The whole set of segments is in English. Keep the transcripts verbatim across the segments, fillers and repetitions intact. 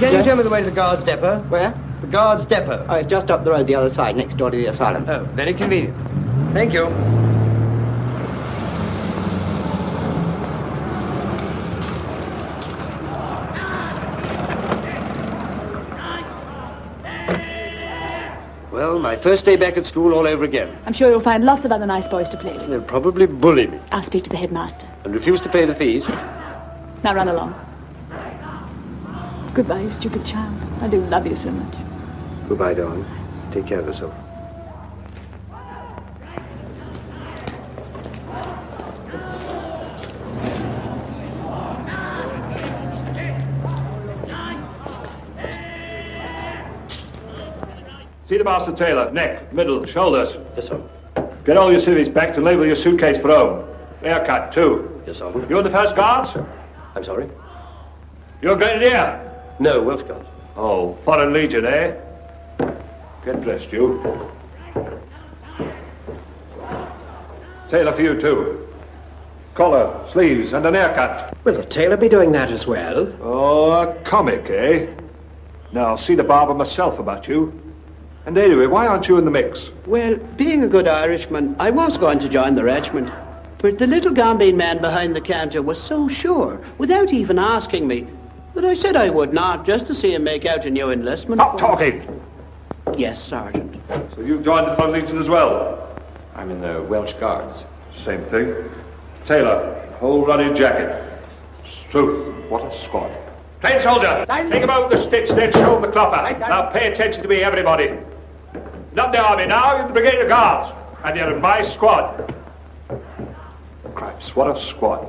Can you tell me the way to the Guards Depot? Where? The Guards Depot. Oh, it's just up the road the other side, next door to the asylum. Oh, very convenient. Thank you. Well, my first day back at school all over again. I'm sure you'll find lots of other nice boys to play with. They'll probably bully me. I'll speak to the headmaster. And refuse to pay the fees? Yes. Now run along. Goodbye, you stupid child. I do love you so much. Goodbye, darling. Take care of yourself. See the master tailor. Neck, middle, shoulders. Yes, sir. Get all your civvies back to label your suitcase for home. Haircut, too. Yes, sir. You're the first guards? I'm sorry? You're a Grenadier? No, Welsh Guards. Oh, Foreign Legion, eh? Get dressed, you. Tailor for you, too. Collar, sleeves, and an haircut. Will the tailor be doing that as well? Oh, a comic, eh? Now, I'll see the barber myself about you. And anyway, why aren't you in the mix? Well, being a good Irishman, I was going to join the regiment. But the little Gambian man behind the counter was so sure, without even asking me, but I said I would not, just to see him make out a new enlistment. Stop talking! Yes, Sergeant. So you've joined the Foreign Legion as well? I'm in the Welsh Guards. Same thing. Taylor, whole running jacket. Struth, what a squad. Plain soldier, Time. Take him out with the sticks, then show him the clopper. Time. Now pay attention to me, everybody. Not the army now, you're the Brigade of Guards. And you're in my squad. Cripes, what a squad.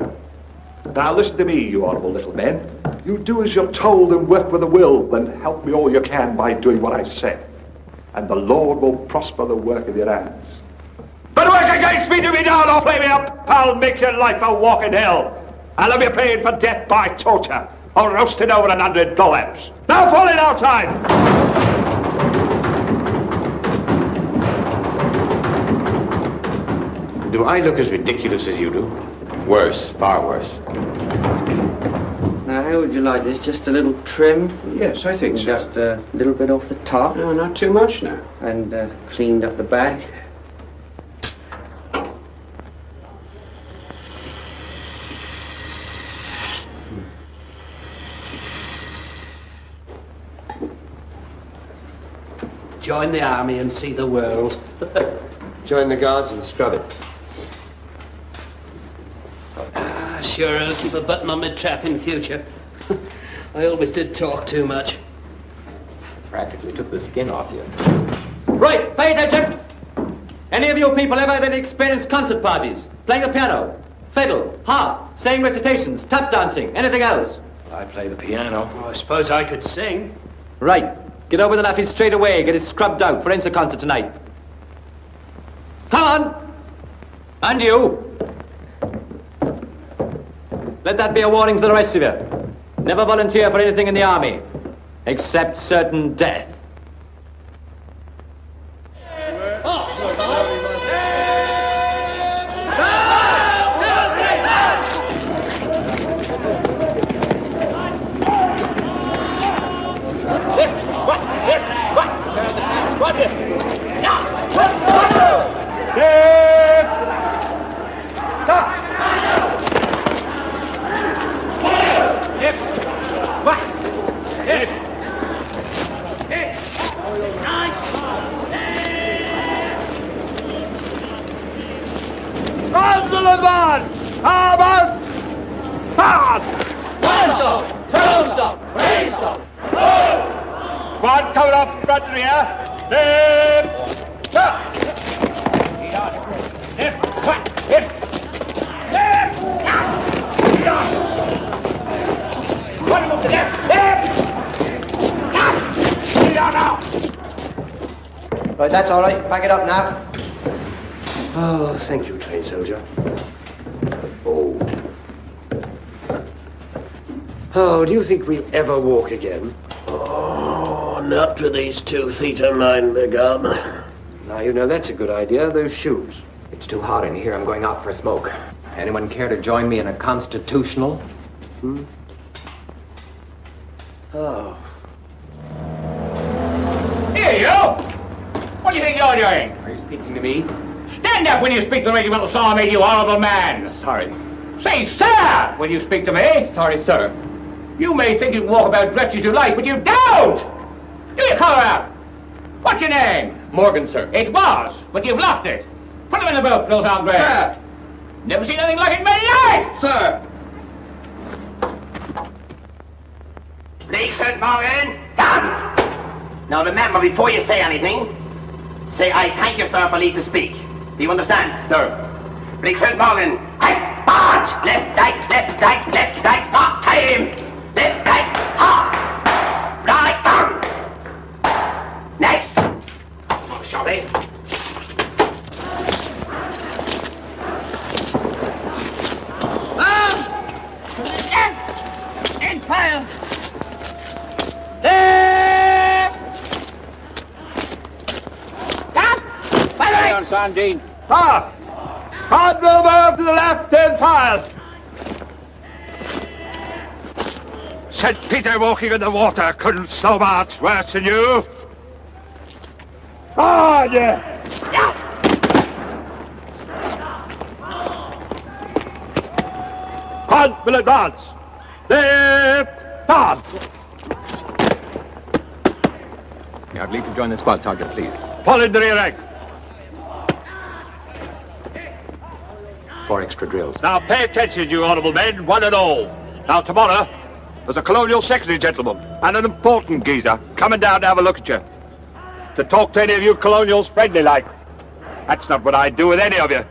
Now listen to me, you honourable little men. You do as you're told and work with a will, and help me all you can by doing what I say. And the Lord will prosper the work of your hands. But work against me, do me down, or play me up, I'll make your life a walk in hell. I'll have you paid for death by torture, or roasted over an hundred blowlamps. Now fall in our time! Do I look as ridiculous as you do? Worse, far worse. Now, how would you like this? Just a little trim? Yes, I think so. Just a little bit off the top? No, not too much now. And uh, cleaned up the back? Join the army and see the world. Join the guards and scrub it. Sure, I'll keep a button on my trap in future. I always did talk too much. Practically took the skin off you. Right, pay attention! Any of you people ever had any experienced concert parties? Playing the piano, fiddle, harp, saying recitations, tap dancing, anything else? I play the piano. Oh, I suppose I could sing. Right, get over the naffy straight away, get it scrubbed out for ends of concert tonight. Come on! And you! Let that be a warning to the rest of you. Never volunteer for anything in the army, except certain death. Right, that's all right. Pack it up now. Oh, thank you, trained soldier. Oh. Oh, do you think we'll ever walk again? Oh, not with these two feet of mine, big arm. Now, you know, that's a good idea, those shoes. It's too hot in here. I'm going out for a smoke. Anyone care to join me in a constitutional? Hmm? Oh, you! What do you think you're doing? Are you speaking to me? Stand up when you speak to the regimental sergeant, you horrible man! Sorry. Say, sir, when you speak to me. Sorry, sir. You may think you can walk about dressed as you like, but you don't! Give me a collar out! What's your name? Morgan, sir. It was, but you've lost it. Put him in the boat, Phil Soundgrave. Sir! Never seen anything like it in my life! Sir! Please, Sir Morgan, done! Now remember, before you say anything, say, I thank you, sir, for leave to speak. Do you understand? Sir. Please, Sir Morgan, right, march! Left, right, left, right, left, right, march! Time! Left, right, hard! Right, down! Next! Oh, sorry. Arm! And fire! Left! Down! By right! On, Sandine. Ah! Hard blow over to the left and fire! Saint Peter walking in the water couldn't slow march worse than you. Ah, yeah! Yeah. Hard will advance. Left, hard! Now, I'd leave to join the squad, Sergeant, please. Fall in the rear rank. Four extra drills. Now, pay attention, you honourable men, one and all. Now, tomorrow, there's a colonial secretary, gentleman, and an important geezer coming down to have a look at you. To talk to any of you colonials friendly-like. That's not what I'd do with any of you.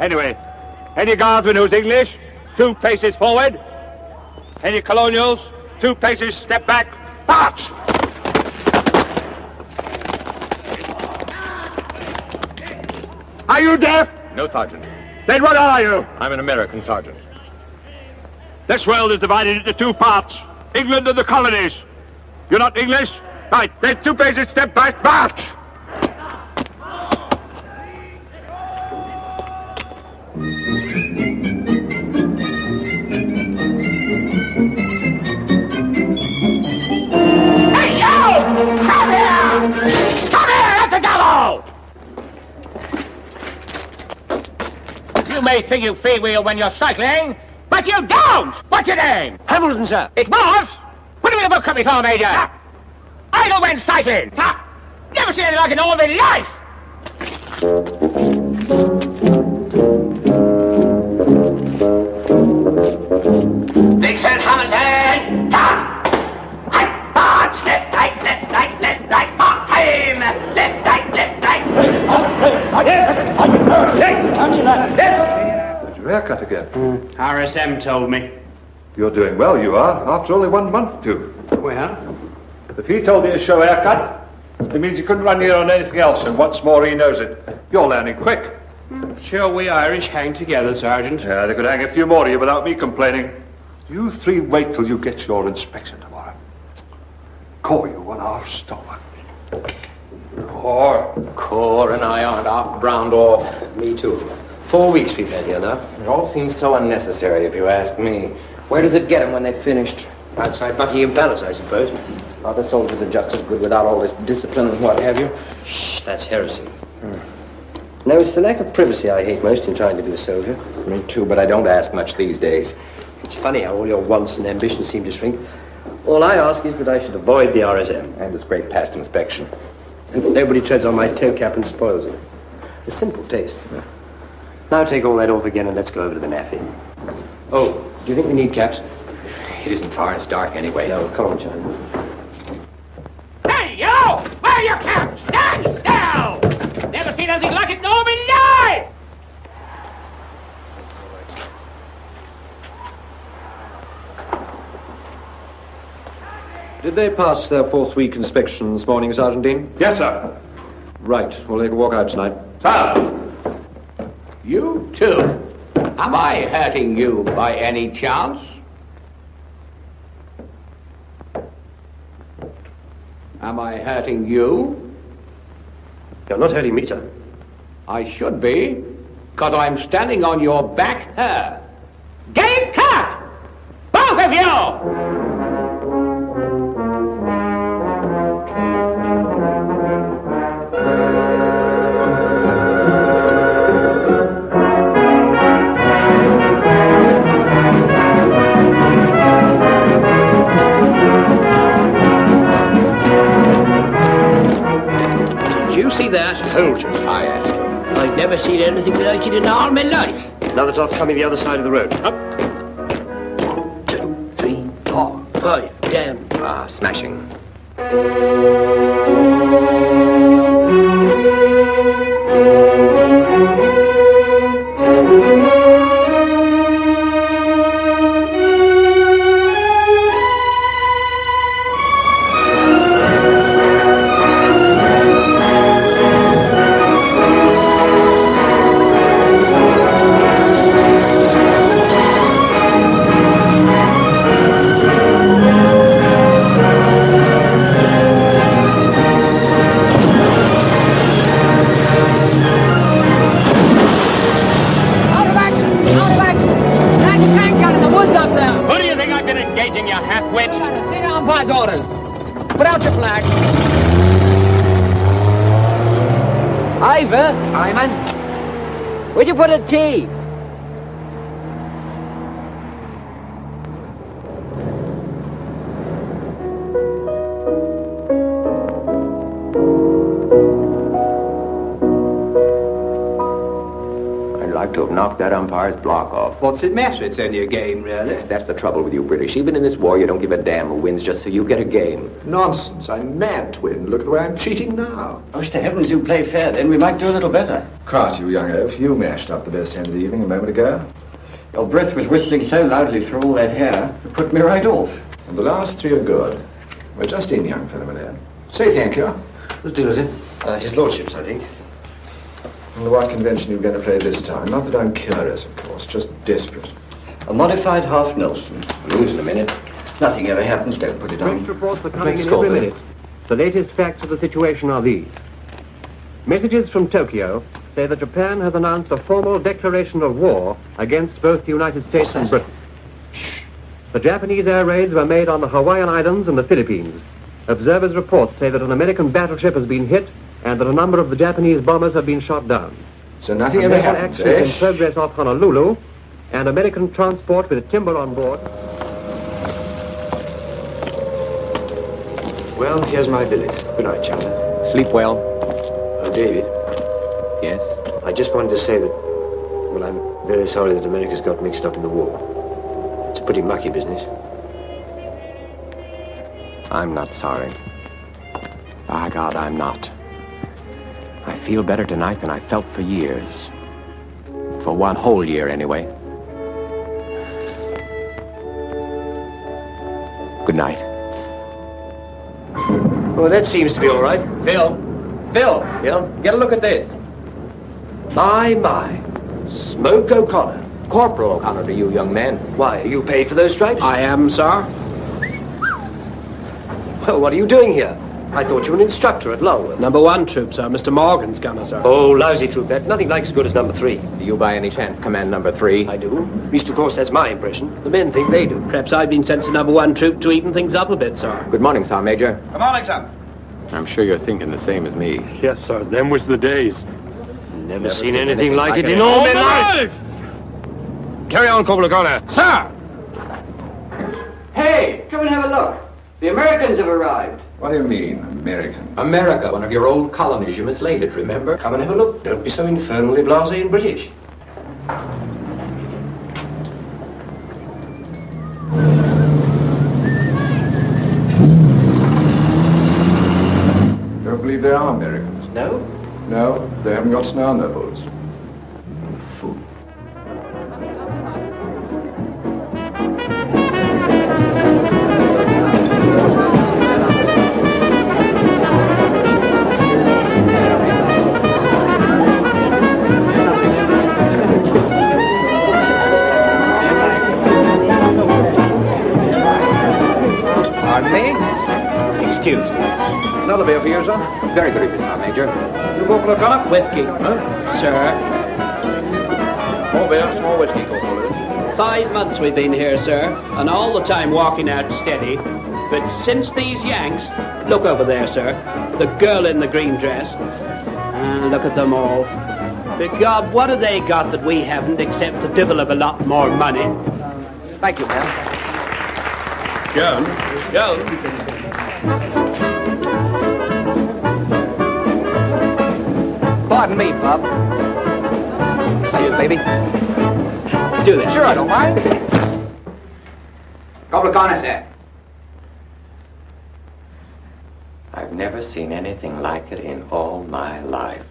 Anyway, any guardsman who's English, two paces forward. Any colonials, two paces, step back, march! Are you deaf? No, Sergeant. Then what are you? I'm an American, Sergeant. This world is divided into two parts, England and the colonies. You're not English? Right, then two paces, step back, march! You may think you freewheel when you're cycling, but you don't! What's your name? Hamilton, sir. It was? Put him in the book, Commissioner Major. Ha. Idle when cycling. Ha. Never seen anything like it in all my life. Big Sir Hamilton, done! Right, march! Left, right, left, right, left, right, march! Time! Left, right, left, right! Rare cut again. Mm. R S M told me. You're doing well, you are, after only one month, too. Well? If he told you to show haircut, it means you couldn't run here on anything else, and what's more, he knows it. You're learning quick. Mm. Sure, we Irish hang together, Sergeant. Yeah, they could hang a few more of you without me complaining. You three wait till you get your inspection tomorrow. Call you on our stomach. Core. Core and I aren't half browned off. Me, too. Four weeks we've had here now. It all seems so unnecessary, if you ask me. Where does it get them when they've finished? Outside Buckingham Palace, I suppose. Other soldiers are just as good without all this discipline and what have you. Shh, that's heresy. Hmm. No, it's the lack of privacy I hate most in trying to be a soldier. Me too, but I don't ask much these days. It's funny how all your wants and ambitions seem to shrink. All I ask is that I should avoid the R S M and this great past inspection. And that nobody treads on my toe cap and spoils it. A simple taste. Yeah. Now take all that off again and let's go over to the naffy. Oh, do you think we need caps? It isn't far, it's dark anyway. No, come on, John. Hey, yo! Wear your caps! Stand still! Never seen anything like it in all my life! Did they pass their fourth week inspection this morning, Sergeant Dean? Yes, sir. Right, well, they can walk out tonight. Sir! You too. Am I hurting you by any chance? Am I hurting you? You're not hurting me, sir. I should be, because I'm standing on your back here. Game cut! Both of you! Did you see that? Soldiers, I ask you. I've never seen anything like it in all my life. Now that's off coming the other side of the road. Up. One, two, three, four, five, down. Ah, smashing. Where'd you put a T? I'd like to have knocked that umpire's block off. What's it matter? It's only a game, really. That's the trouble with you British. Even in this war, you don't give a damn who wins just so you get a game. Nonsense. I'm mad to win. Look at the way I'm cheating now. I wish to heavens you play fair, then we might do a little better. Cart, you young oaf, you mashed up the best hand of the evening a moment ago. Your breath was whistling so loudly through all that hair, it put me right off. And the last three are good. We're just in, young fellow, my lad. Say thank you. Whose deal is it? Uh, his lordship's, I think. Well, what convention are you going to play this time? Not that I'm curious, of course, just desperate. A modified half Nelson. We'll lose in a minute. Nothing ever happens, don't put it on. Police reports are coming in every minute. The latest facts of the situation are these. Messages from Tokyo say that Japan has announced a formal declaration of war against both the United States and Britain. Shh. The Japanese air raids were made on the Hawaiian Islands and the Philippines. Observers' reports say that an American battleship has been hit and that a number of the Japanese bombers have been shot down. So nothing American ever happens, eh? American actions in progress off Honolulu and American transport with timber on board. Well, here's my billet. Good night, Charlie. Sleep well. Oh, David. Yes? I just wanted to say that, well, I'm very sorry that America's got mixed up in the war. It's a pretty mucky business. I'm not sorry. By God, I'm not. I feel better tonight than I felt for years. For one whole year, anyway. Good night. Oh, that seems to be all right. Phil! Phil! Phil, get a look at this. My, my. Smoke O'Connor. Corporal O'Connor to you, young man. Why, are you paid for those stripes? I am, sir. Well, what are you doing here? I thought you were an instructor at Lowell. Number one troop, sir. Mister Morgan's gunner, sir. Oh, lousy troop, that. Nothing like as good as number three. Do you by any chance command number three? I do. At least, of course, that's my impression. The men think they do. Perhaps I've been sent to number one troop to even things up a bit, sir. Good morning, sir, Major. Good morning, sir. I'm sure you're thinking the same as me. Yes, sir. Them was the days. Never, Never seen, seen anything, anything like, like it, it in all my life. life! Carry on, Corporal O'Connor. Sir! Hey, come and have a look. The Americans have arrived. What do you mean, American? America, one of your old colonies. You mislaid it, remember? Come and have a look. Don't be so infernally blasé and British. Don't believe they are Americans. No? No, they haven't got snow on their boots. Fool. Pardon me? Excuse me. Another beer for you, sir? Very good, this time, Major. You go for a colour? Whiskey. Huh? Sir. More beer, more whiskey. Five months we've been here, sir, and all the time walking out steady. But since these Yanks... Look over there, sir. The girl in the green dress. And look at them all. Begod, what have they got that we haven't except the devil of a lot more money? Thank you, pal. Joan. Joan. Pardon me, Pop. Salute, baby. Do this. Sure, I don't mind. Couple of corners, sir. I've never seen anything like it in all my life.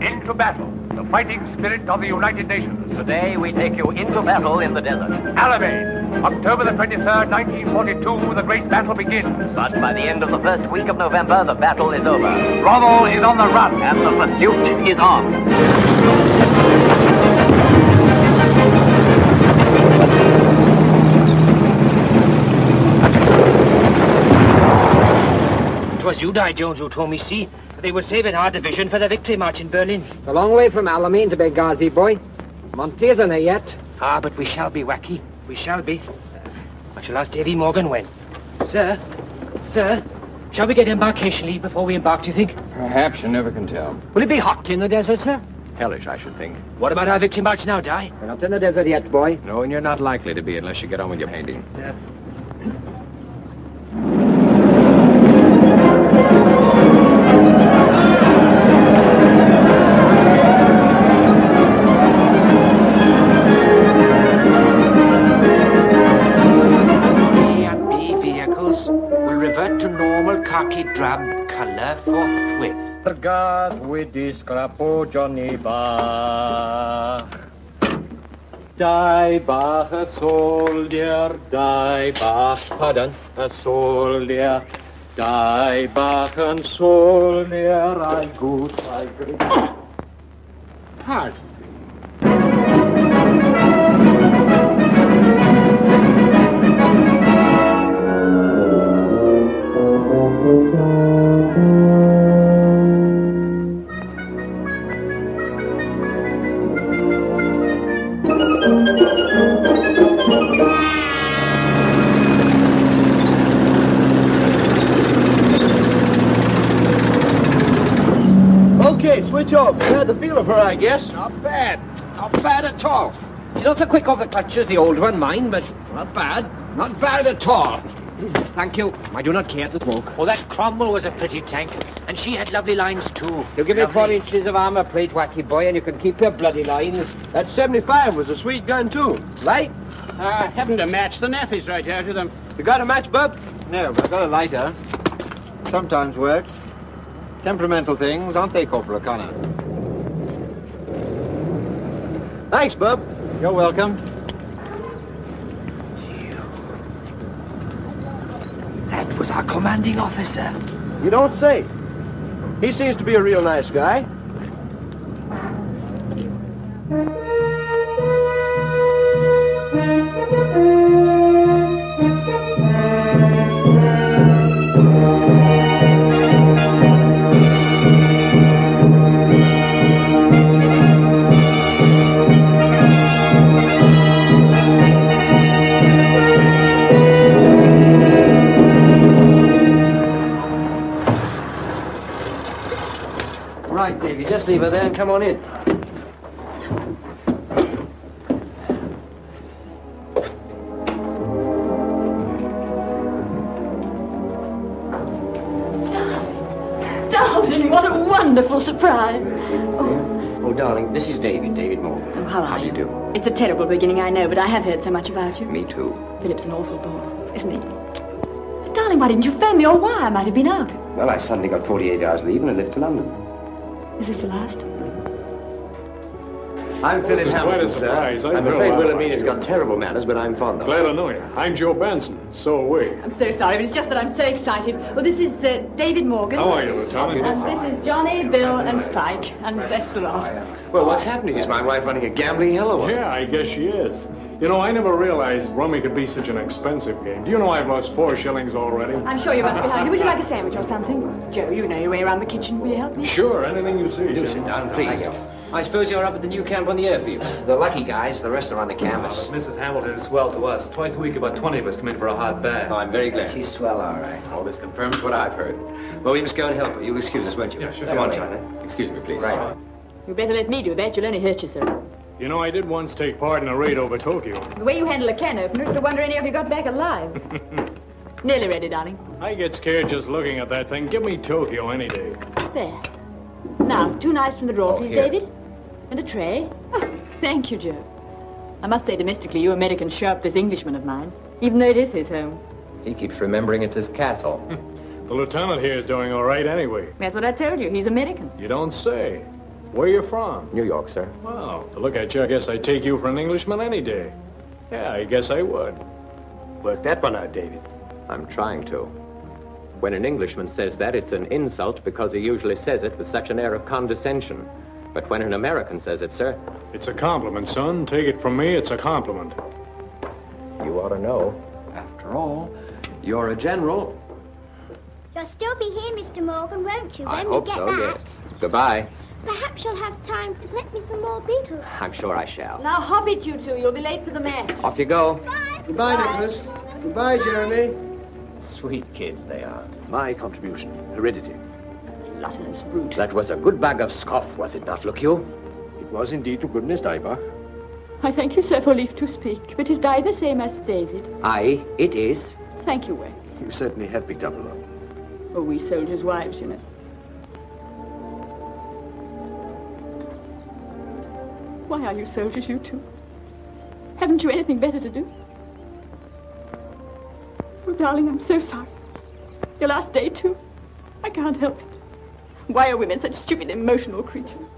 Into battle, the fighting spirit of the United Nations. Today we take you into battle in the desert. Alamein, October the twenty-third, nineteen forty-two, the great battle begins. But by the end of the first week of November, the battle is over. Rommel is on the run, and the pursuit is on. It was you, Di Jones, who told me, see? They were saving our division for the victory march in Berlin. It's a long way from Alamein to Benghazi, boy. Monty isn't there yet. Ah, but we shall be, Wacky. We shall be. I shall ask Davy Morgan when. Sir, sir, shall we get embarkation leave before we embark, do you think? Perhaps, you never can tell. Will it be hot in the desert, sir? Hellish, I should think. What about our victory march now, Di? We're not in the desert yet, boy. No, and you're not likely to be unless you get on with your painting. Yeah. Drab colour forthwith. Vergaat with this crapo Johnny Bach. Die Bach, a soldier, die Bach, pardon, a soldier, die Bach, a soldier, I good, I good. Hard. I guess. Not bad. Not bad at all. You're not so quick off the clutches, the old one, mine, but not bad. Not bad at all. Thank you. I do not care to smoke. Oh, that Cromwell was a pretty tank. And she had lovely lines, too. You give lovely. Me four inches of armor plate, Wacky Boy, and you can keep your bloody lines. That seventy-five was a sweet gun, too. Light? I uh, haven't a match. The nappies right here to them. You got a match, bub? No, but I got a lighter. Sometimes works. Temperamental things, aren't they, Corporal O'Connor? Thanks, Bub. You're welcome. That was our commanding officer. You don't say. He seems to be a real nice guy. Just leave her there and come on in. Darling, what a wonderful surprise. Oh, oh darling, this is David, David Morgan. Oh, how are how you? Do you do? It's a terrible beginning, I know, but I have heard so much about you. Me too. Philip's an awful bore, isn't he? But darling, why didn't you phone me, or why? I might have been out. Well, I suddenly got forty-eight hours leave and I left to London. Is this the last? I'm Philip Hamilton, sir. I'm afraid Wilhelmina's got terrible manners, but I'm fond of her. Glad I know you. I'm Joe Benson. So are we. I'm so sorry, but it's just that I'm so excited. Well, this is uh, David Morgan. How are you, Lieutenant? And this is Johnny, Bill, and Spike, and that's the lot. Well, what's happening? Is my wife running a gambling hell of a... Yeah, I guess she is. You know, I never realized rummy could be such an expensive game. Do you know I've lost four shillings already? I'm sure you must be hungry. Would you like a sandwich or something? Joe, you know your way around the kitchen. Will you help me? Sure, anything you see. Do sit down, please. I suppose you're up at the new camp on the airfield. The lucky guys, the rest are on the canvas. Oh, Missus Hamilton is swell to us. Twice a week, about twenty of us come in for a hot bath. Oh, I'm very glad. She's swell, all right. All this confirms what I've heard. Well, we must go and help her. You'll excuse us, won't you? Yeah, sure. Come on, China. Excuse me, please. Right. You'd better let me do that. You'll only hurt yourself. You know, I did once take part in a raid over Tokyo. The way you handle a can opener is to wonder any of you got back alive. Nearly ready, darling. I get scared just looking at that thing. Give me Tokyo any day. There. Now, two knives from the drawer, oh, please, here. David. And a tray. Oh, thank you, Joe. I must say, domestically, you Americans show up this Englishman of mine, even though it is his home. He keeps remembering it's his castle. The lieutenant here is doing all right anyway. That's what I told you. He's American. You don't say. Where are you from? New York, sir. Wow. To look at you, I guess I'd take you for an Englishman any day. Yeah, I guess I would. Work that one out, David. I'm trying to. When an Englishman says that, it's an insult because he usually says it with such an air of condescension. But when an American says it, sir... It's a compliment, son. Take it from me, it's a compliment. You ought to know. After all, you're a general. You'll still be here, Mister Morgan, won't you? When I hope we get so, back. Yes. Goodbye. Perhaps you'll have time to get me some more beetles. I'm sure I shall. Now, hobbit, you two. You'll be late for the match. Off you go. Bye. Goodbye, Bye. Nicholas. Bye. Goodbye, Jeremy. Sweet kids they are. My contribution, heredity. Gluttonous brute. That was a good bag of scoff, was it not, look you? It was indeed to goodness, Diver. I thank you, sir, for leave to speak. But is Di the same as David? Aye, it is. Thank you, Wayne. You certainly have picked up a lot. Oh, we soldiers' wives, you know. Why are you soldiers, you two? Haven't you anything better to do? Oh, darling, I'm so sorry. Your last day, too. I can't help it. Why are women such stupid, emotional creatures?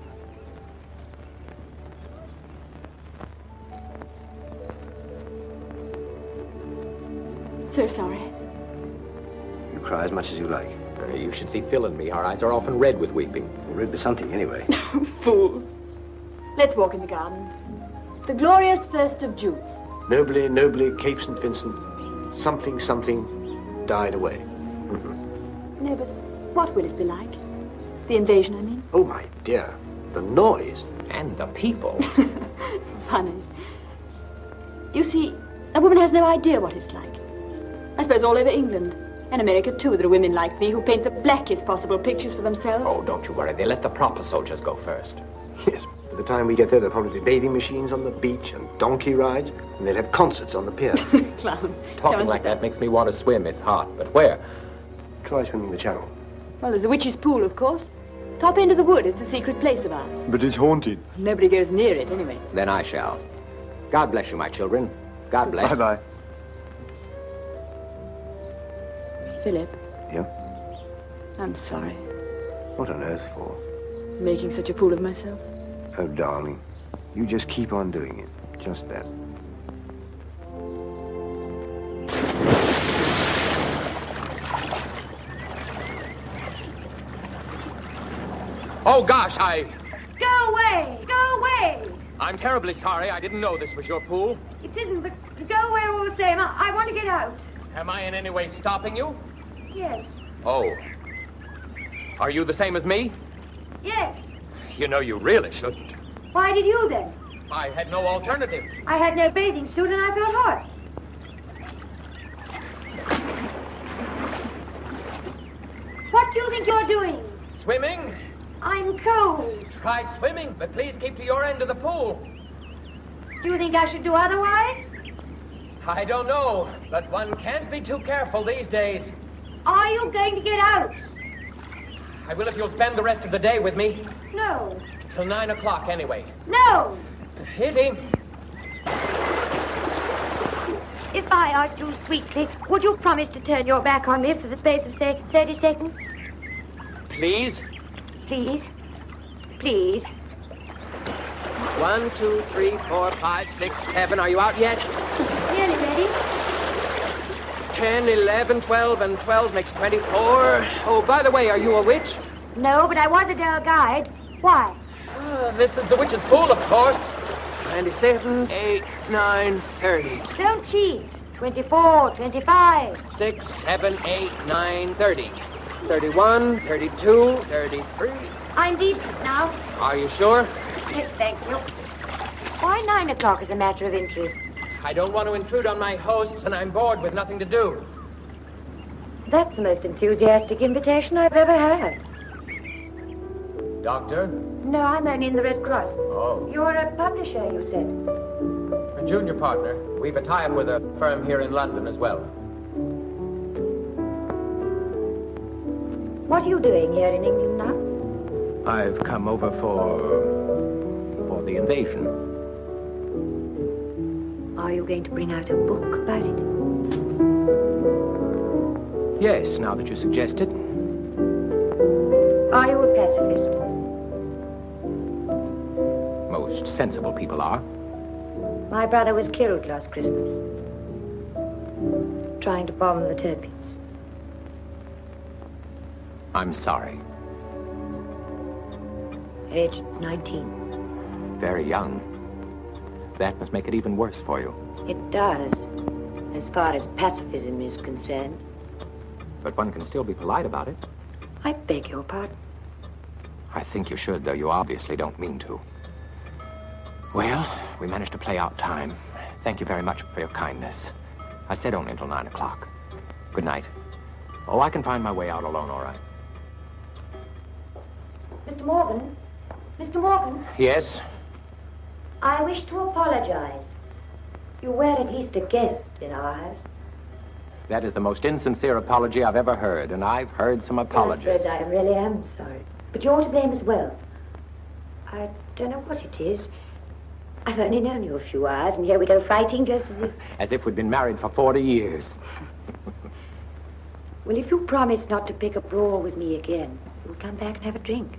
So sorry. You cry as much as you like. You should see Phil and me. Our eyes are often red with weeping. Red with something, anyway. Fools. Let's walk in the garden. The glorious first of June. Nobly, nobly, Cape Saint Vincent. Something, something died away. Mm-hmm. No, but what will it be like? The invasion, I mean. Oh, my dear. The noise. And the people. Funny. You see, a woman has no idea what it's like. I suppose all over England. And America, too, there are women like thee who paint the blackest possible pictures for themselves. Oh, don't you worry. They let the proper soldiers go first. Yes. By the time we get there, there'll probably be bathing machines on the beach and donkey rides, and they'll have concerts on the pier. Clown. Talking like that makes me want to swim. It's hot. But where? Try swimming the channel. Well, there's a witch's pool, of course. Top end of the wood. It's a secret place of ours. But it's haunted. Nobody goes near it, anyway. Then I shall. God bless you, my children. God bless. Bye-bye. Philip. Yeah? I'm sorry. What on earth for? Making such a fool of myself. Oh, darling, you just keep on doing it. Just that. Oh, gosh, I... Go away! Go away! I'm terribly sorry. I didn't know this was your pool. It isn't, but go away all the same. I, I want to get out. Am I in any way stopping you? Yes. Oh. Are you the same as me? Yes. You know, you really shouldn't. Why did you, then? I had no alternative. I had no bathing suit, and I felt hot. What do you think you're doing? Swimming? I'm cold. Try swimming, but please keep to your end of the pool. Do you think I should do otherwise? I don't know, but one can't be too careful these days. Are you going to get out? I will if you'll spend the rest of the day with me. No. Till nine o'clock, anyway. No! Hitty. If I asked you sweetly, would you promise to turn your back on me for the space of, say, thirty seconds? Please? Please. Please. One, two, three, four, five, six, seven. Are you out yet? Nearly ready. Ten, eleven, twelve, and twelve makes twenty-four. Oh, by the way, are you a witch? No, but I was a girl guide. Why? Uh, this is the witch's pool, of course. Twenty-seven, eight, nine, thirty. Don't cheat. Twenty-four, twenty-five. Six, seven, eight, nine, thirty. Thirty-one, thirty-two, thirty-three. I'm decent now. Are you sure? Yes, thank you. Why nine o'clock is a matter of interest? I don't want to intrude on my hosts, and I'm bored with nothing to do. That's the most enthusiastic invitation I've ever had. Doctor? No, I'm only in the Red Cross. Oh. You're a publisher, you said. A junior partner. We've a tie-up with a firm here in London as well. What are you doing here in England now? I've come over for... for the invasion. Are you going to bring out a book about it? Yes, now that you suggest it. Are you a pacifist? Most sensible people are. My brother was killed last Christmas, trying to bomb the Turpies. I'm sorry. Aged nineteen. Very young. That must make it even worse for you. It does, as far as pacifism is concerned. But one can still be polite about it. I beg your pardon. I think you should, though you obviously don't mean to. Well, we managed to play out time. Thank you very much for your kindness. I said only until nine o'clock. Good night. Oh, I can find my way out alone, all right. Mister Morgan? Mister Morgan? Yes? I wish to apologize. You were at least a guest in our house. That is the most insincere apology I've ever heard, and I've heard some apologies. Well, I suppose I really am sorry, but you're to blame as well. I don't know what it is. I've only known you a few hours, and here we go fighting just as if... As if we'd been married for forty years. Well, if you promise not to pick a brawl with me again, you'll come back and have a drink.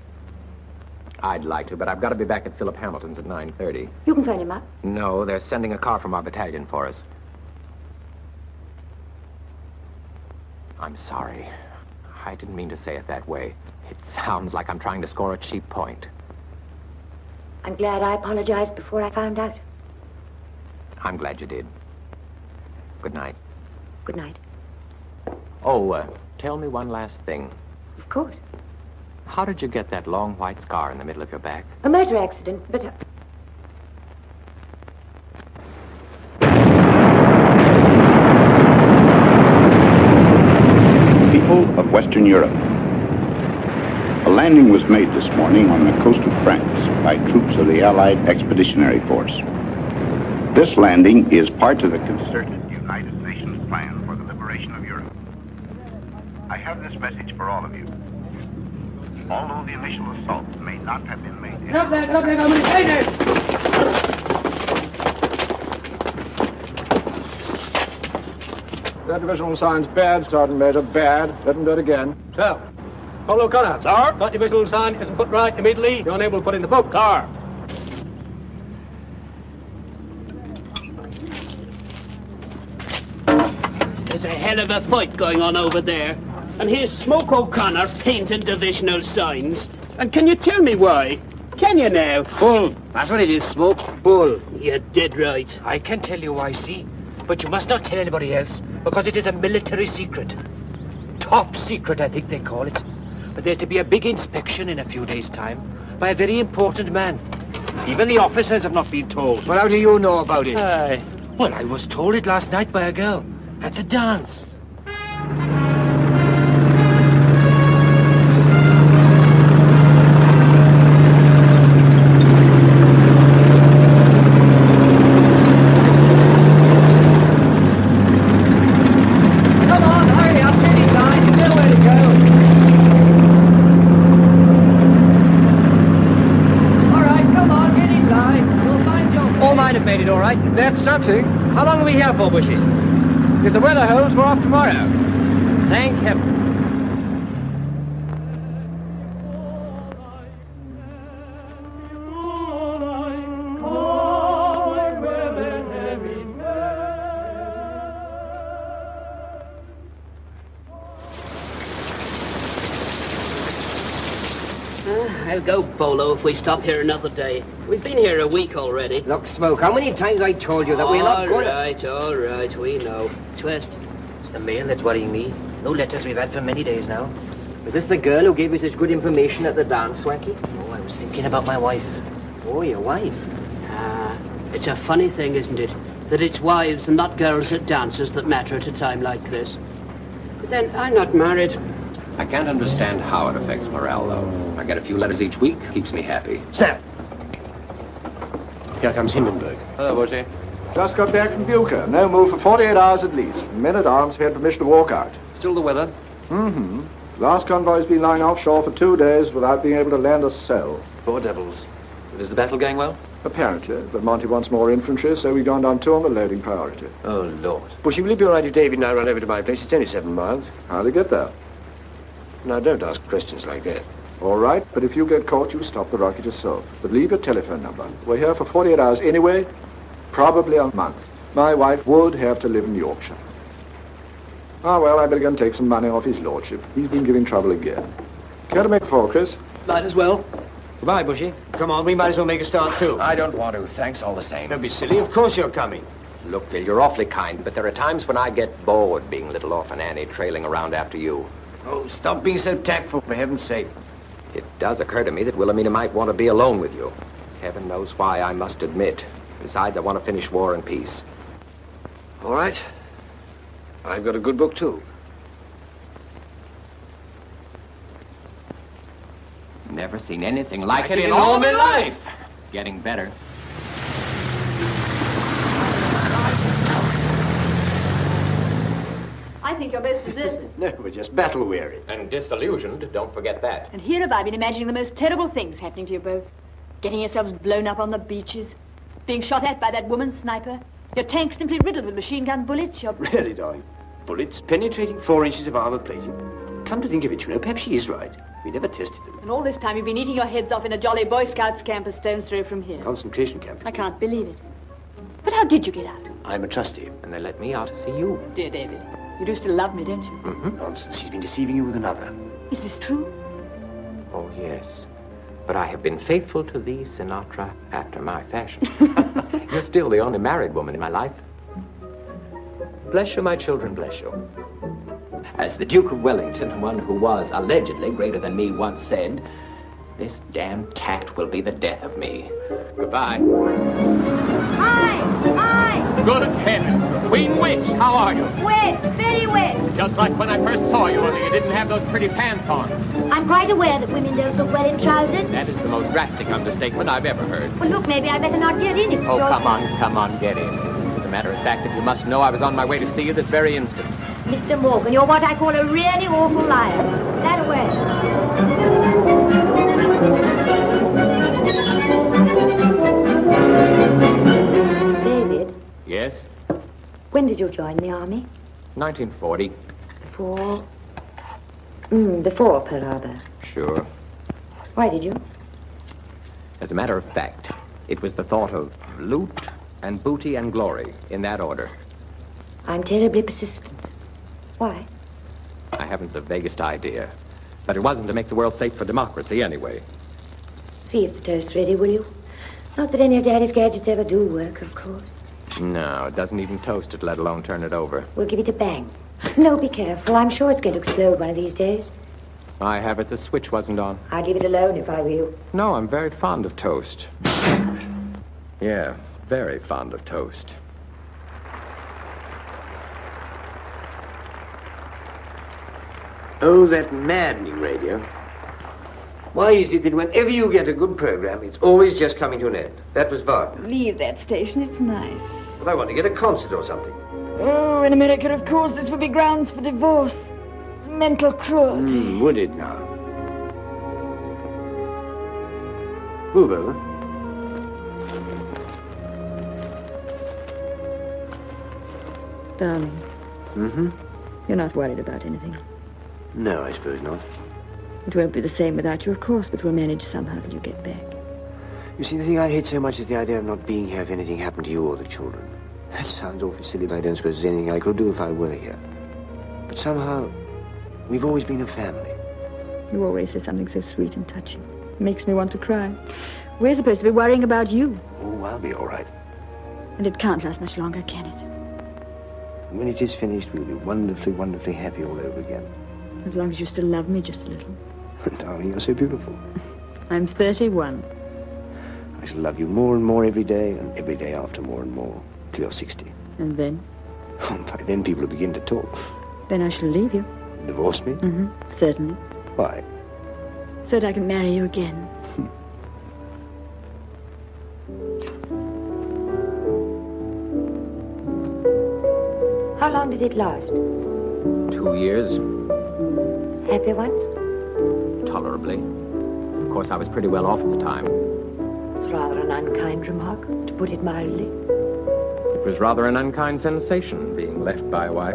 I'd like to, but I've got to be back at Philip Hamilton's at nine thirty. You can phone him up. No, they're sending a car from our battalion for us. I'm sorry. I didn't mean to say it that way. It sounds like I'm trying to score a cheap point. I'm glad I apologized before I found out. I'm glad you did. Good night. Good night. Oh, uh, tell me one last thing. Of course. How did you get that long white scar in the middle of your back? A motor accident, but... Uh... People of Western Europe, a landing was made this morning on the coast of France by troops of the Allied Expeditionary Force. This landing is part of the concerted United Nations plan for the liberation of Europe. I have this message for all of you. Although the initial assault may not have been made... Drop that! Drop that! I'm going to say that! That divisional sign's bad, Sergeant Major, bad. Let him do it again. Sir. Call O'Connor. Sir. That divisional sign isn't put right immediately. You're unable to put in the book. Sir. There's a hell of a fight going on over there. And here's Smoke O'Connor painting divisional signs. And can you tell me why? Can you now? Bull. That's what it is, Smoke. Bull. You're dead right. I can tell you why, see? But you must not tell anybody else, because it is a military secret. Top secret, I think they call it. But there's to be a big inspection in a few days' time by a very important man. Even the officers have not been told. Well, how do you know about it? Aye. Well, I was told it last night by a girl at the dance. How long are we here for, Bushy? If the weather holds, we're off tomorrow. Thank heaven. I'll go bolo if we stop here another day. We've been here a week already. Look, Smoke, how many times I told you that all we're not going right, to... All right, all right, we know. Twist. It's the mail that's worrying me. No letters we've had for many days now. Was this the girl who gave you such good information at the dance, Swanky? Oh, I was thinking about my wife. Oh, your wife? Ah, it's a funny thing, isn't it? That it's wives and not girls at dances that matter at a time like this. But then, I'm not married. I can't understand how it affects morale, though. I get a few letters each week. Keeps me happy. Snap! Here comes Hindenburg. Hello, Bushy. Just got back from Buka. No move for forty-eight hours at least. Men at arms had permission to walk out. Still the weather? Mm-hmm. The last convoy's been lying offshore for two days without being able to land a cell. Poor devils. But is the battle going well? Apparently, but Monty wants more infantry, so we've gone down two on the loading priority. Oh, Lord. Bushy, will it be all right if David and I run over to my place? It's only seven miles. How'd you get there? Now, don't ask questions like that. All right, but if you get caught, you stop the rocket yourself. But leave your telephone number. We're here for forty-eight hours anyway, probably a month. My wife would have to live in Yorkshire. Ah, well, I better go and take some money off his lordship. He's been giving trouble again. Care to make four, Chris? Might as well. Goodbye, Bushy. Come on, we might as well make a start, too. I don't want to. Thanks all the same. Don't be silly. Of course you're coming. Look, Phil, you're awfully kind, but there are times when I get bored being little orphan Annie trailing around after you. Oh, stop being so tactful, for heaven's sake. It does occur to me that Wilhelmina might want to be alone with you. Heaven knows why, I must admit. Besides, I want to finish War and Peace. All right. I've got a good book, too. Never seen anything like, like it in all my life. Getting better. I think you're both deserters. No, we're just battle-weary. And disillusioned, don't forget that. And here have I been imagining the most terrible things happening to you both. Getting yourselves blown up on the beaches. Being shot at by that woman sniper. Your tank's simply riddled with machine gun bullets. Your... Really, darling. Bullets penetrating four inches of armor plating. Come to think of it, you know, perhaps she is right. We never tested them. And all this time you've been eating your heads off in a jolly Boy Scouts camp a stone's throw from here. Concentration camp. I can't believe it. But how did you get out? I'm a trustee, and they let me out to see you. Dear David. You do still love me, don't you? Mm-hmm. Nonsense. He's been deceiving you with another. Is this true? Oh, yes. But I have been faithful to thee, Sinatra, after my fashion. You're still the only married woman in my life. Bless you, my children, bless you. As the Duke of Wellington, one who was allegedly greater than me, once said, this damn tact will be the death of me. Goodbye. Hi! Hi! Good heavens! Queen Witch, how are you? Wet, very wet. Just like when I first saw you, only you didn't have those pretty pants on. I'm quite aware that women don't look well in trousers. That is the most drastic understatement I've ever heard. Well, look, maybe I better not get in if you... Oh, come through. on, come on, get in. As a matter of fact, if you must know, I was on my way to see you this very instant. Mister Morgan, you're what I call a really awful liar. That way. David? Yes? When did you join the army? nineteen forty. Before? Mm, before Pearl Harbor. Sure. Why did you? As a matter of fact, it was the thought of loot and booty and glory, in that order. I'm terribly persistent. Why? I haven't the vaguest idea. But it wasn't to make the world safe for democracy, anyway. See if the toast's ready, will you? Not that any of Daddy's gadgets ever do work, of course. No, it doesn't even toast it, let alone turn it over. We'll give it a bang. No, be careful. I'm sure it's going to explode one of these days. I have it. The switch wasn't on. I'd leave it alone if I were you. No, I'm very fond of toast. Yeah, very fond of toast. Oh, that maddening radio. Why is it that whenever you get a good program, it's always just coming to an end? That was Wagner. Leave that station, it's nice. Well, I want to get a concert or something. Oh, in America, of course, this would be grounds for divorce. Mental cruelty. Mm, would it now? Move over. Darling. Mm-hmm. You're not worried about anything? No, I suppose not. It won't be the same without you, of course, but we'll manage somehow till you get back. You see, the thing I hate so much is the idea of not being here if anything happened to you or the children. That sounds awfully silly, but I don't suppose there's anything I could do if I were here. But somehow, we've always been a family. You always say something so sweet and touching. It makes me want to cry. We're supposed to be worrying about you. Oh, I'll be all right. And it can't last much longer, can it? And when it is finished, we'll be wonderfully, wonderfully happy all over again. As long as you still love me just a little. Darling, you're so beautiful. I'm thirty-one. I shall love you more and more every day, and every day after more and more, till you're sixty. And then? Oh, by then people will begin to talk. Then I shall leave you. Divorce me? Mm-hmm, certainly. Why? So that I can marry you again. How long did it last? Two years. Happy once? Tolerably. Of course, I was pretty well off at the time. It's rather an unkind remark, to put it mildly. It was rather an unkind sensation, being left by a wife.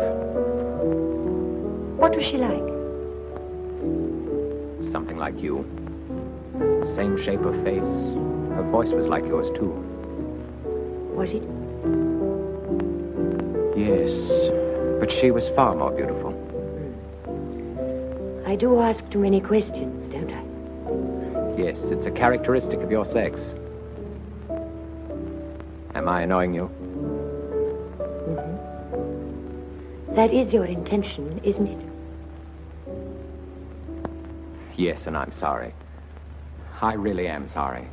What was she like? Something like you. Same shape of face. Her voice was like yours, too. Was it? Yes, but she was far more beautiful. I do ask too many questions, don't I? Yes, it's a characteristic of your sex. Am I annoying you? Mm-hmm. That is your intention, isn't it? Yes, and I'm sorry. I really am sorry.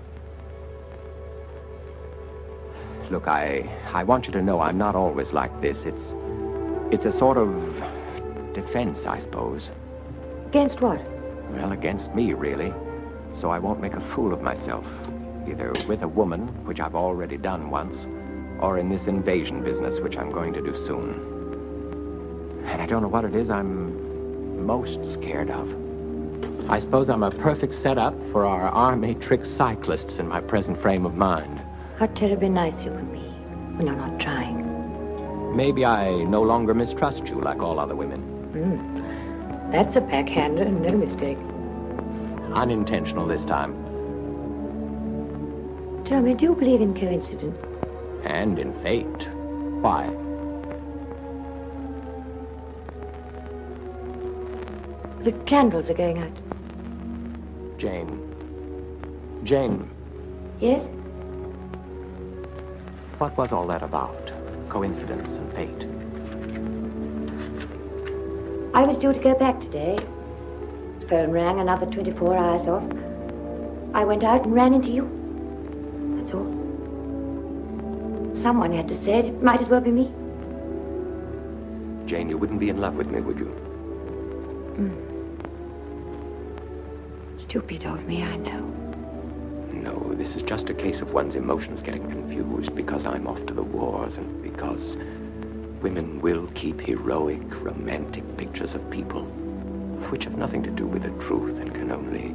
Look, I, I want you to know I'm not always like this. It's, it's a sort of defense, I suppose. Against what? Well, against me, really. So I won't make a fool of myself, either with a woman, which I've already done once, or in this invasion business, which I'm going to do soon. And I don't know what it is I'm most scared of. I suppose I'm a perfect setup for our army trick cyclists in my present frame of mind. How terribly nice you can be when you're not trying. Maybe I no longer mistrust you like all other women. Mm. That's a backhander, no mistake. Unintentional this time. Tell me, do you believe in coincidence? And in fate. Why? The candles are going out. Jane. Jane. Yes? What was all that about? Coincidence and fate. I was due to go back today. The phone rang, another twenty-four hours off. I went out and ran into you. That's all. Someone had to say it. It might as well be me. Jane, you wouldn't be in love with me, would you? Mm. Stupid of me, I know. No, this is just a case of one's emotions getting confused because I'm off to the wars and because women will keep heroic, romantic pictures of people which have nothing to do with the truth and can only...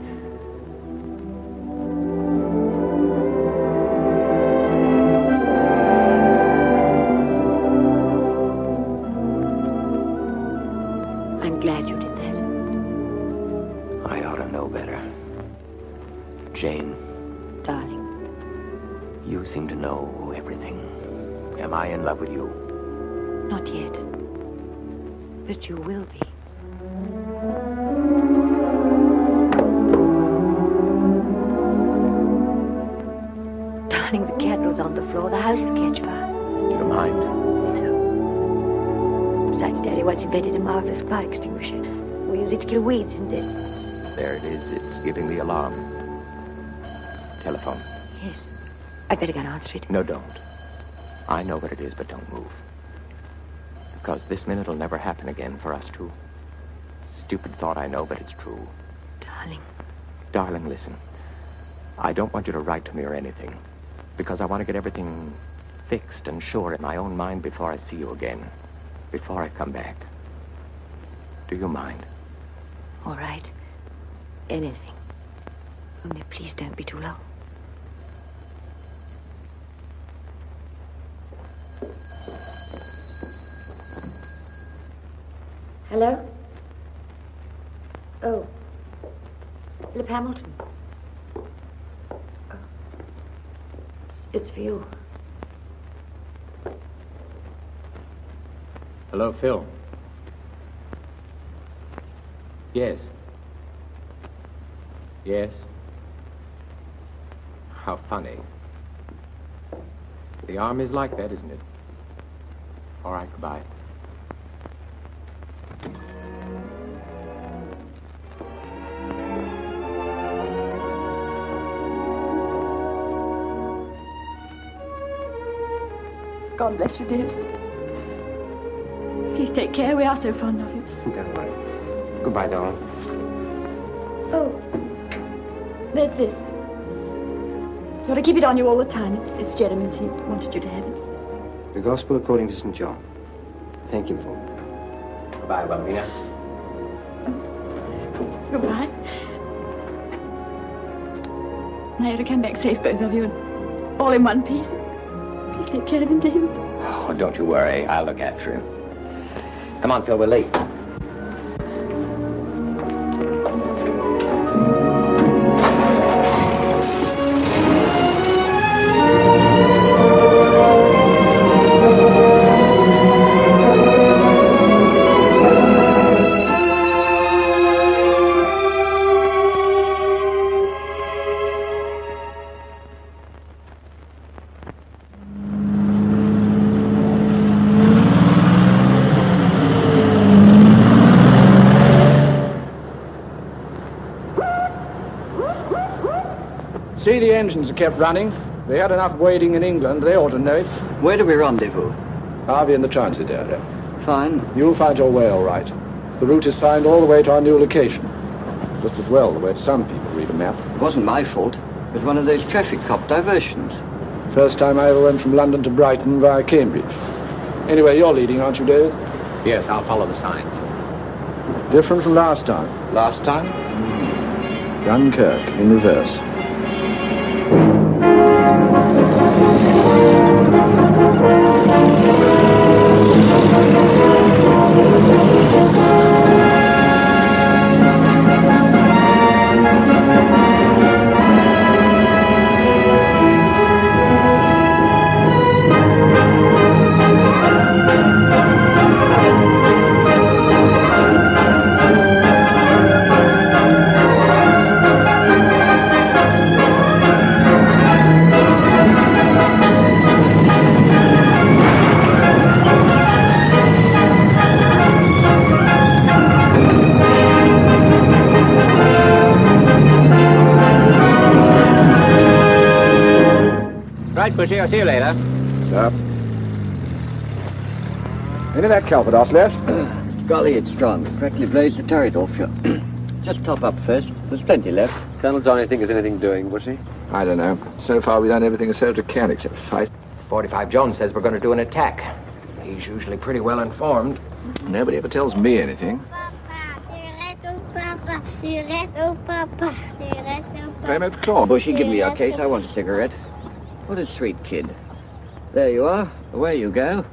I'm glad you did that. I ought to know better. Jane. Darling. You seem to know everything. Am I in love with you? Not yet. But you will be. Darling, the candle's on the floor. The house will catch fire. Do you mind? No. Besides, Daddy once invented a marvelous fire extinguisher. We use it to kill weeds and death. There it is. It's giving the alarm. Telephone. Yes. I'd better go and answer it. No, don't. I know what it is, but don't move. Because this minute will never happen again for us two. Stupid thought, I know, but it's true. Darling. Darling, listen. I don't want you to write to me or anything. Because I want to get everything fixed and sure in my own mind before I see you again. Before I come back. Do you mind? All right. Anything. Only please don't be too long. Hello? Oh. Philip Hamilton. Oh. It's for you. Hello, Phil. Yes. Yes. How funny. The army's like that, isn't it? All right, goodbye. God bless you, dearest. Please take care. We are so fond of you. Don't worry. Goodbye, darling. Oh, there's this. You ought to keep it on you all the time. It's Jeremy's. He wanted you to have it. The Gospel according to Saint John. Thank him for it. Goodbye, Wilhelmina. Goodbye. I hope to come back safe, both of you, and all in one piece. Please take care of him, David. Oh, don't you worry. I'll look after him. Come on, Phil, we're late. Engines are kept running. They had enough waiting in England. They ought to know it. Where do we rendezvous? I'll be in the transit area. Fine. You'll find your way all right. The route is signed all the way to our new location. Just as well the way some people read a map. It wasn't my fault. It was one of those traffic cop diversions. First time I ever went from London to Brighton via Cambridge. Anyway, you're leading, aren't you, David? Yes, I'll follow the signs. Different from last time. Last time? Mm. Dunkirk in reverse. Bushy, I'll see you later. Sir. Any of that Calvados left? Golly, it's gone. Practically blazed the turret off you. Just top up first. There's plenty left. Colonel Johnny, think there's anything doing, Bushy? I don't know. So far, we've done everything a soldier can except fight. forty-five Jones says we're going to do an attack. He's usually pretty well informed. Nobody ever tells me anything. Famous Claw. Bushy, give me your case. I want a cigarette. What a sweet kid. There you are. Away you go.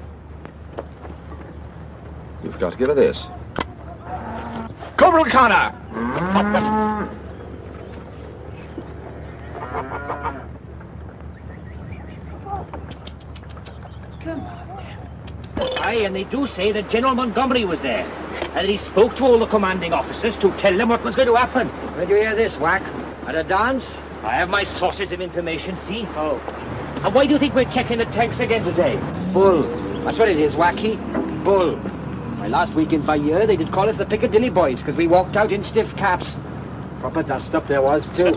You've got to give her this. Corporal O'Connor! Come on. Aye, and they do say that General Montgomery was there. And he spoke to all the commanding officers to tell them what was going to happen. Where do you hear this, Whack? At a dance? I have my sources of information, see? Oh. And why do you think we're checking the tanks again today? Bull. That's what it is, Wacky. Bull. Why, last weekend by year, they did call us the Piccadilly Boys, because we walked out in stiff caps. Proper dust-up there was, too.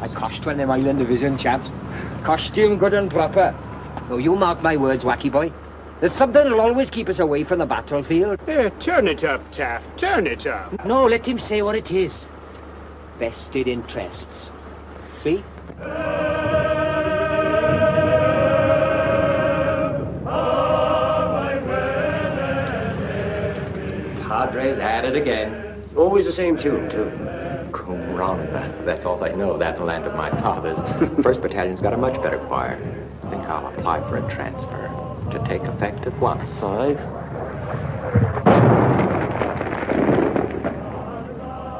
I coshed one of them Island Division chaps. Costume good and proper. Oh, you mark my words, Wacky boy. There's something that'll always keep us away from the battlefield. There, turn it up, Taft. Turn it up. No, let him say what it is. Vested interests. See? Padre's at it again. Always the same tune, too. Come round that. That's all I know, that land of my fathers. First Battalion's got a much better choir. I think I'll apply for a transfer to take effect at once. Five.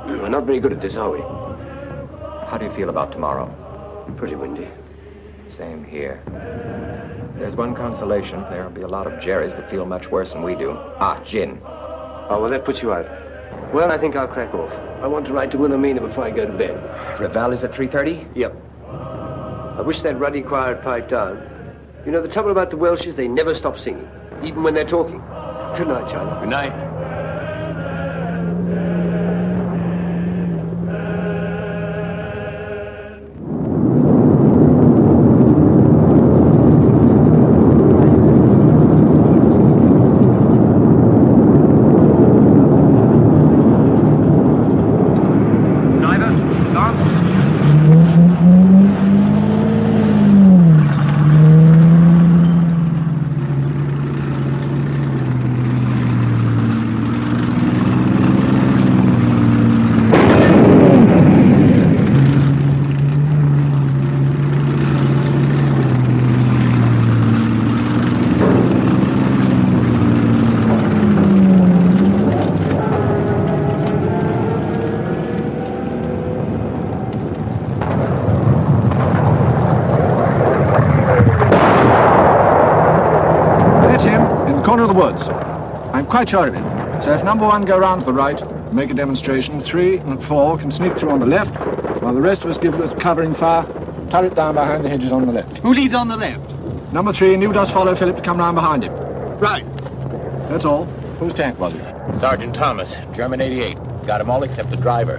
We're not very good at this, are we? How do you feel about tomorrow? Pretty windy. Same here. There's one consolation. There'll be a lot of Jerrys that feel much worse than we do. Ah, gin. Oh, well, that puts you out. Well, I think I'll crack off. I want to ride to Wilhelmina before I go to bed. Reval is at three thirty? Yep. I wish that ruddy choir had piped down. You know, the trouble about the Welsh is they never stop singing, even when they're talking. Good night, John. Good night. through the woods. I'm quite sure of it. So if number one go round to the right, make a demonstration, three and four can sneak through on the left, while the rest of us give us covering fire, turret down behind the hedges on the left. Who leads on the left? Number three, and you just follow Philip to come round behind him. Right. That's all. Whose tank was it? Sergeant Thomas, German eighty-eight. Got him all except the driver.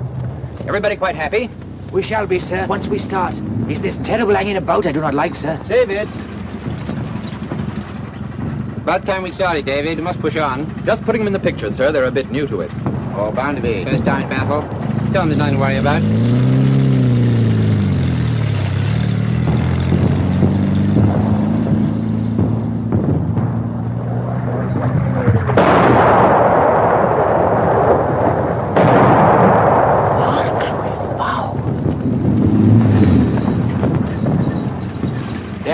Everybody quite happy? We shall be, sir, once we start. Is this terrible hanging about I do not like, sir? David! About time we started, David. We must push on. Just putting them in the picture, sir. They're a bit new to it. Oh, bound to be. First down battle. Tell them there's nothing to worry about.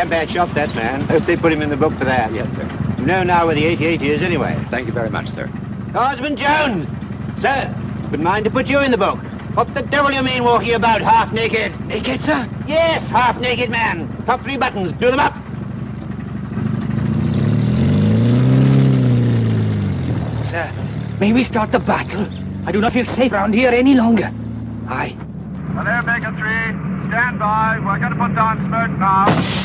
Bad shot, that man. Hope they put him in the book for that. Yes, sir. You know now where the eighty-eight is, anyway. Thank you very much, sir. Husband Jones! Sir! Wouldn't mind to put you in the book. What the devil do you mean walking about half naked? Naked, sir? Yes, half naked man. Top three buttons. Do them up. Sir, may we start the battle? I do not feel safe round here any longer. Aye. Well, there, Baker three. Stand by. We're going to put down Smoke now.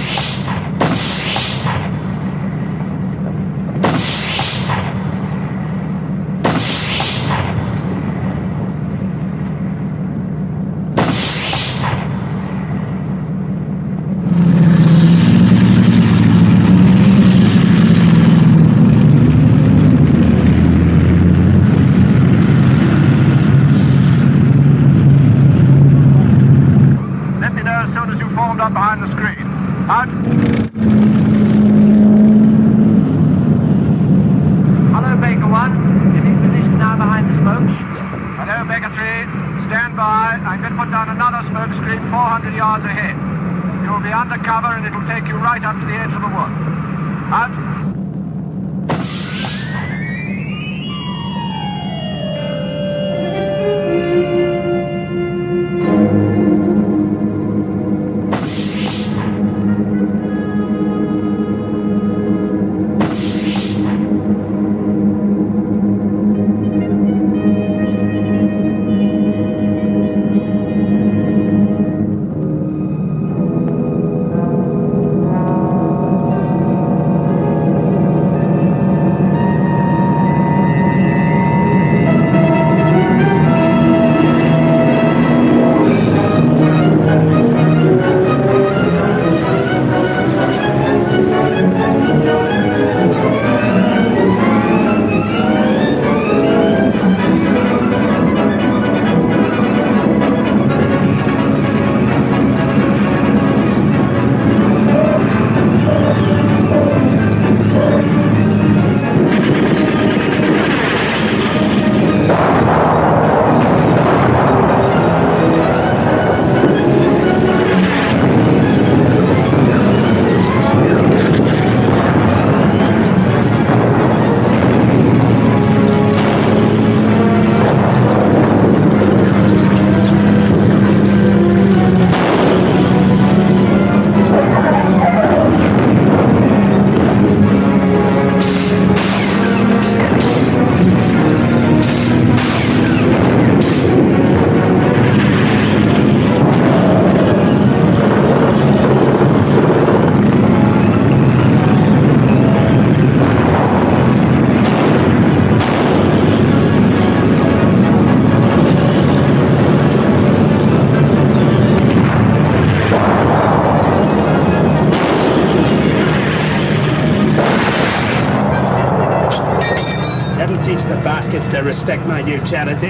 Respect my new charity.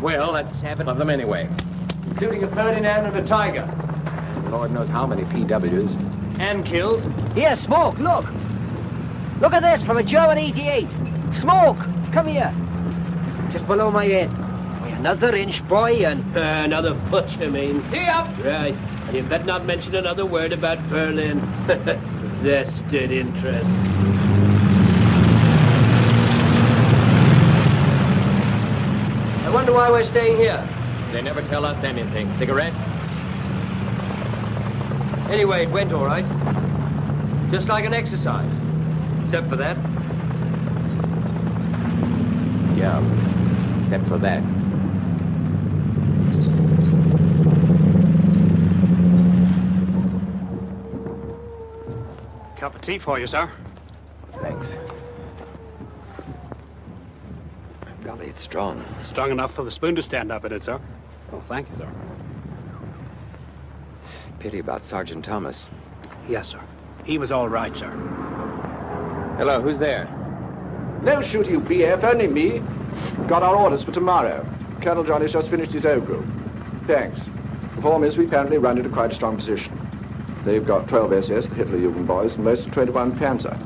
Well, that's seven of them anyway. Including a Ferdinand and a tiger. Lord knows how many P Ws. And killed. Here, Smoke, look. Look at this from a German eighty-eight. Smoke, come here. Just below my head. Another inch, boy, and... Uh, another foot, I mean. Yep. Right. And you better not mention another word about Berlin. Vested interest. I wonder why we're staying here. They never tell us anything. Cigarette? Anyway, it went all right. Just like an exercise. Except for that. Yeah, except for that. Cup of tea for you, sir. Thanks. Golly, it's strong. Strong enough for the spoon to stand up in it, sir. Oh, thank you, sir. Pity about Sergeant Thomas. Yes, sir. He was all right, sir. Hello, who's there? No shoot, you B F, only me. Got our orders for tomorrow. Colonel Johnny's just finished his own group. Thanks. The form is we apparently run into quite a strong position. They've got twelve S S, the Hitlerjugend boys, and most of twenty-one Panzer.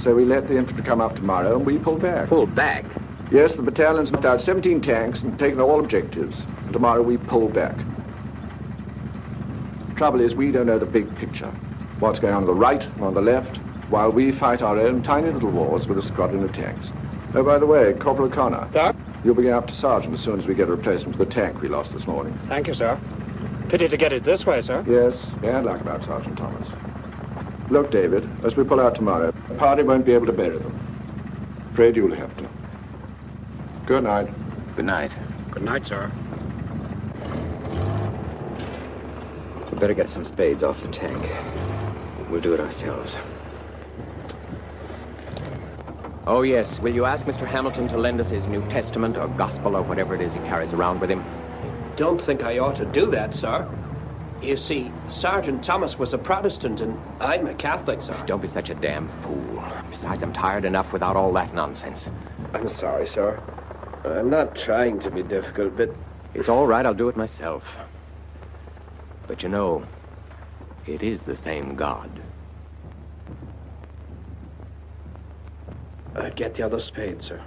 So we let the infantry come up tomorrow, and we pull back. Pull back? Yes, the battalion's knocked out seventeen tanks and taken all objectives. And tomorrow we pull back. Trouble is, we don't know the big picture. What's going on on the right and on the left, while we fight our own tiny little wars with a squadron of tanks. Oh, by the way, Corporal O'Connor. Sir? You'll be going up to Sergeant as soon as we get a replacement for the tank we lost this morning. Thank you, sir. Pity to get it this way, sir. Yes, bad luck about Sergeant Thomas. Look, David, as we pull out tomorrow, the party won't be able to bury them. Afraid you'll have to. Good night. Good night. Good night, sir. We'd better get some spades off the tank. We'll do it ourselves. Oh, yes. Will you ask Mister Hamilton to lend us his New Testament or Gospel or whatever it is he carries around with him? Don't think I ought to do that, sir. You see, Sergeant Thomas was a Protestant and I'm a Catholic, sir. Don't be such a damn fool. Besides, I'm tired enough without all that nonsense. I'm sorry, sir. I'm not trying to be difficult, but... It's all right, I'll do it myself. But you know, it is the same God. I'll get the other spade, sir.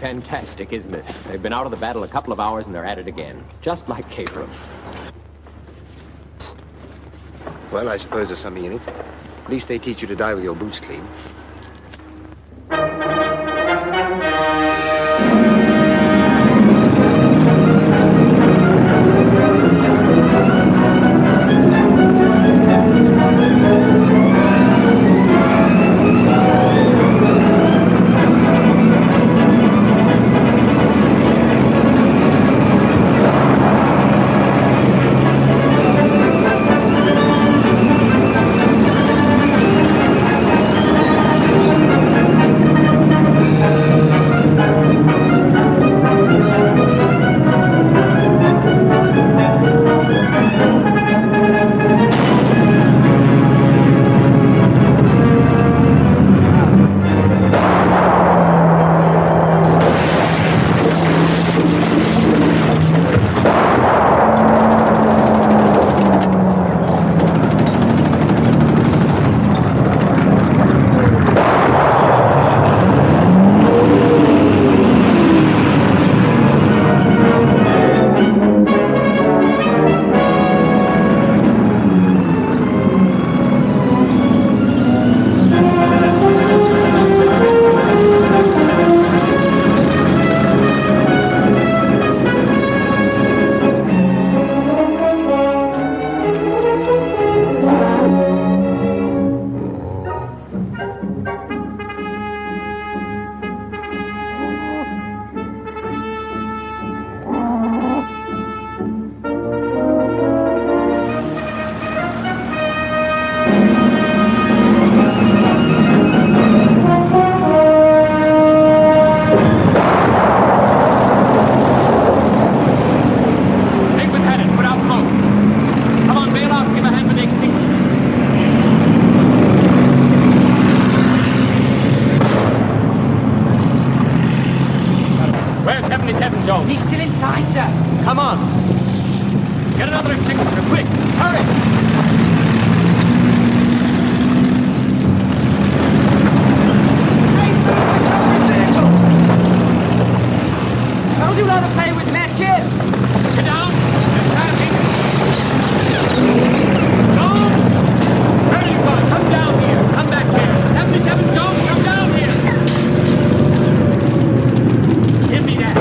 Fantastic, isn't it? They've been out of the battle a couple of hours and they're at it again. Just like Caterham. Well, I suppose there's something in it. At least they teach you to die with your boots clean. inside, sir. Come on. Get another extinguisher, quick. Hurry. You know how to play with mad kids. Get down. Just passing. Jones! Where are you going? Come down here. Come back here. seventy-seven Jones, come down here. Give me that.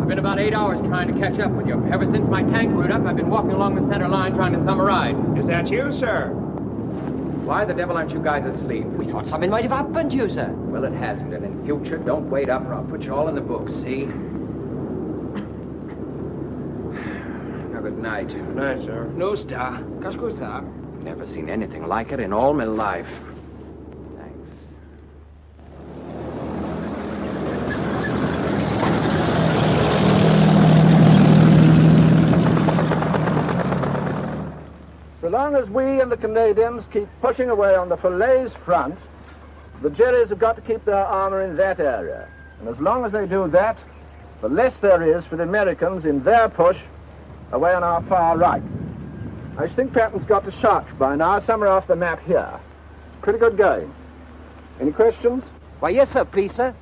I've been about eight hours trying to catch up with you. Ever since my tank rode up, I've been walking along the center line trying to thumb a ride. Is that you, sir? Why the devil aren't you guys asleep? We thought something might have happened to you, sir. Well, it hasn't, and in future, don't wait up or I'll put you all in the books, see? Now, good night. Good night, sir. No star. Cascuta. Never seen anything like it in all my life. So long as we and the Canadians keep pushing away on the Falaise front, the Jerries have got to keep their armour in that area. And as long as they do that, the less there is for the Americans in their push away on our far right. I think Patton's got to Chartres by now, somewhere off the map here. Pretty good going. Any questions? Why, yes, sir, please, sir.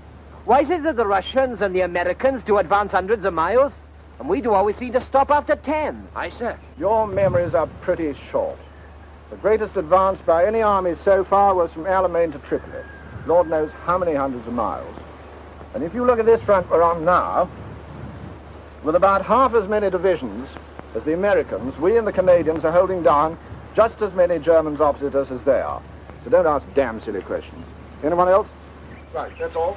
Why is it that the Russians and the Americans do advance hundreds of miles? And we do always seem to stop after ten. Aye, sir. Your memories are pretty short. The greatest advance by any army so far was from Alamein to Tripoli. Lord knows how many hundreds of miles. And if you look at this front we're on now, with about half as many divisions as the Americans, we and the Canadians are holding down just as many Germans opposite us as they are. So don't ask damn silly questions. Anyone else? Right, that's all.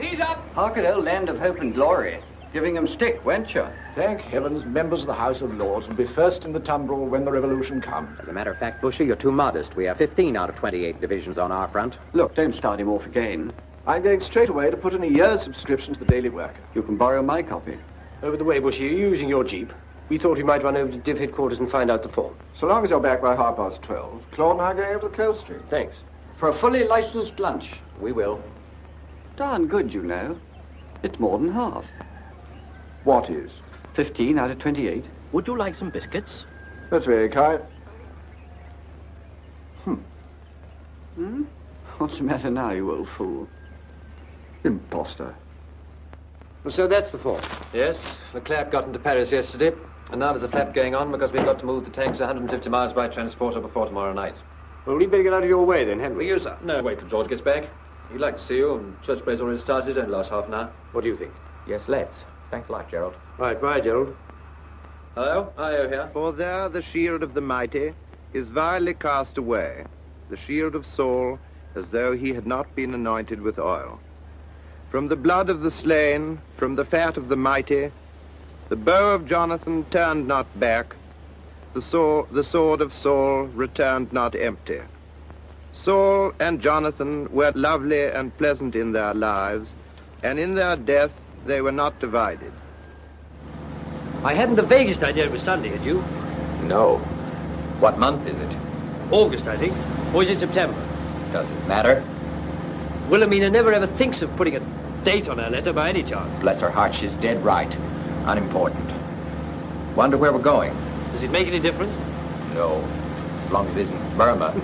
He's up! Hark at old land of hope and glory. Giving him stick, weren't you? Thank heavens, members of the House of Lords will be first in the tumbril when the revolution comes. As a matter of fact, Bushy, you're too modest. We have fifteen out of twenty-eight divisions on our front. Look, don't start him off again. I'm going straight away to put in a year's subscription to the Daily Worker. You can borrow my copy. Over the way, Bushy, are you using your jeep? We thought we might run over to Div headquarters and find out the form. So long as you're back by half past twelve, Claude and I are going over to Coal Street. Thanks. For a fully licensed lunch. We will. Darn good, you know. It's more than half. What is? Fifteen out of twenty-eight. Would you like some biscuits? That's very kind. Hmm. Hmm? What's the matter now, you old fool? Imposter. Well, so that's the form. Yes, Leclerc got into Paris yesterday, and now there's a flap going on because we've got to move the tanks one hundred fifty miles by transporter before tomorrow night. Well, we'd better get out of your way then, hadn't we? You, sir? No, wait till George gets back. He'd like to see you, and church play's already started and last half an hour. What do you think? Yes, let's. Thanks a lot, Gerald. Right, bye, Gerald. Hello, I O here. For there the shield of the mighty is vilely cast away, the shield of Saul, as though he had not been anointed with oil. From the blood of the slain, from the fat of the mighty, the bow of Jonathan turned not back, the sword, the sword of Saul returned not empty. Saul and Jonathan were lovely and pleasant in their lives, and in their death they were not divided. I hadn't the vaguest idea it was Sunday, had you? No. What month is it? August, I think. Or is it September? Doesn't matter. Wilhelmina never ever thinks of putting a date on her letter by any chance. Bless her heart, she's dead right. Unimportant. Wonder where we're going. Does it make any difference? No, as long as it isn't Burma.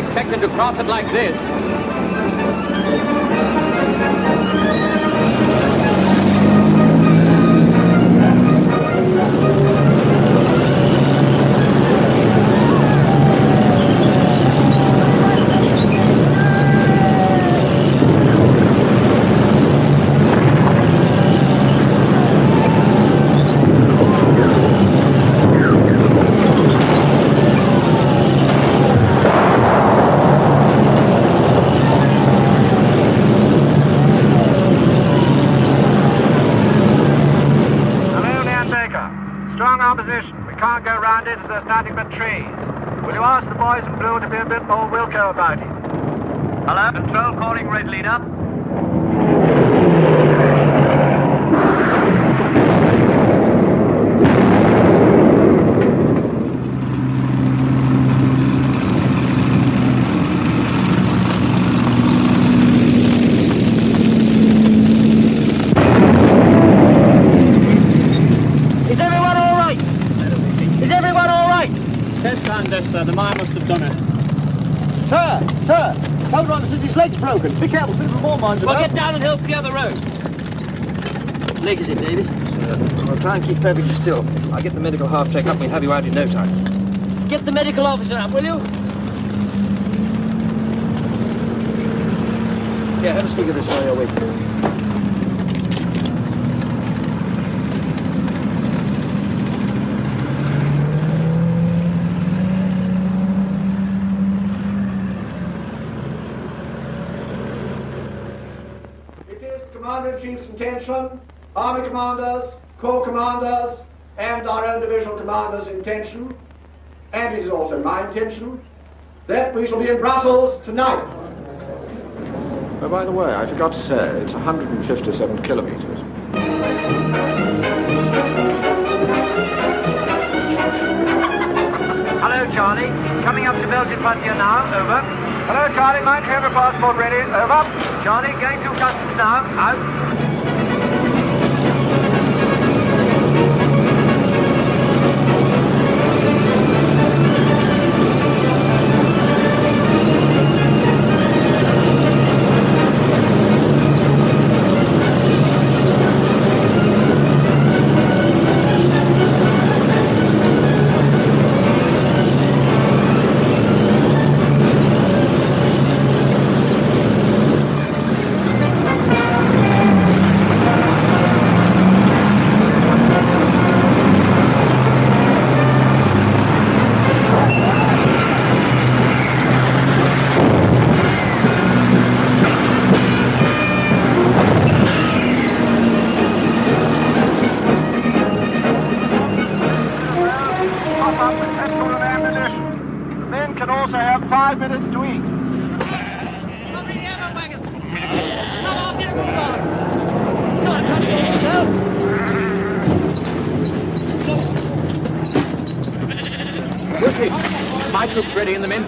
Expect them to cross it like this. America. Strong opposition. We can't go round it as there's nothing but trees. Will you ask the boys in blue to be a bit more Wilco about it? Hello? Control calling Red Leader. Broken. Be careful, there's more mines. Well, get down and help the other road. Leg is it, David? Sure. Well, try and keep perfectly still. I'll get the medical half-track up and we'll have you out in no time. Get the medical officer up, will you? Yeah, have a sneak of this while you're waiting. Chiefs in tension, Army commanders, Corps commanders, and our own divisional commanders in tension, and it is also my intention that we shall be in Brussels tonight. Oh, by the way, I forgot to say, it's one hundred fifty-seven kilometres. Hello, Charlie. Coming up to Belgian frontier now, over. Hello, Charlie, mind you have a passport ready? Over. Charlie, going through customs now. Out.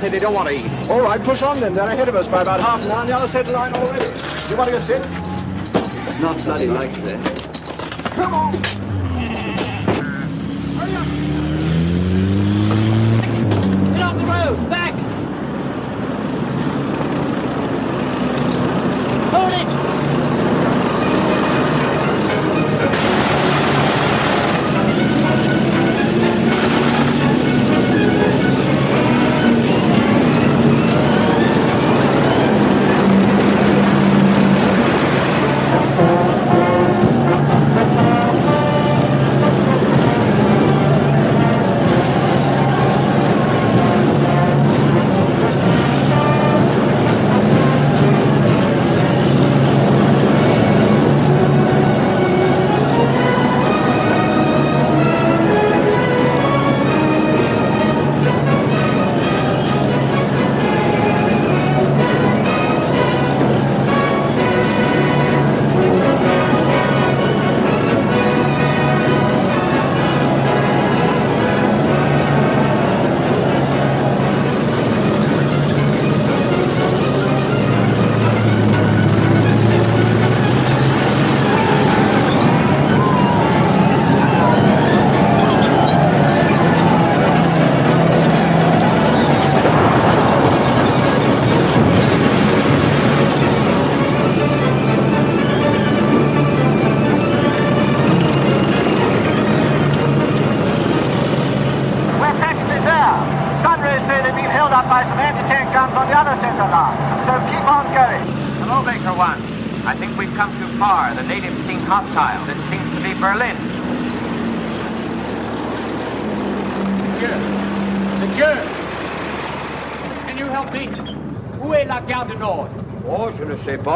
Say they don't want to eat. All right, push on then. They're ahead of us by about half an hour. The other set in line already. You want to go sit? Not bloody likely. Come on! Hurry up! Get off the road! Back! Hold it!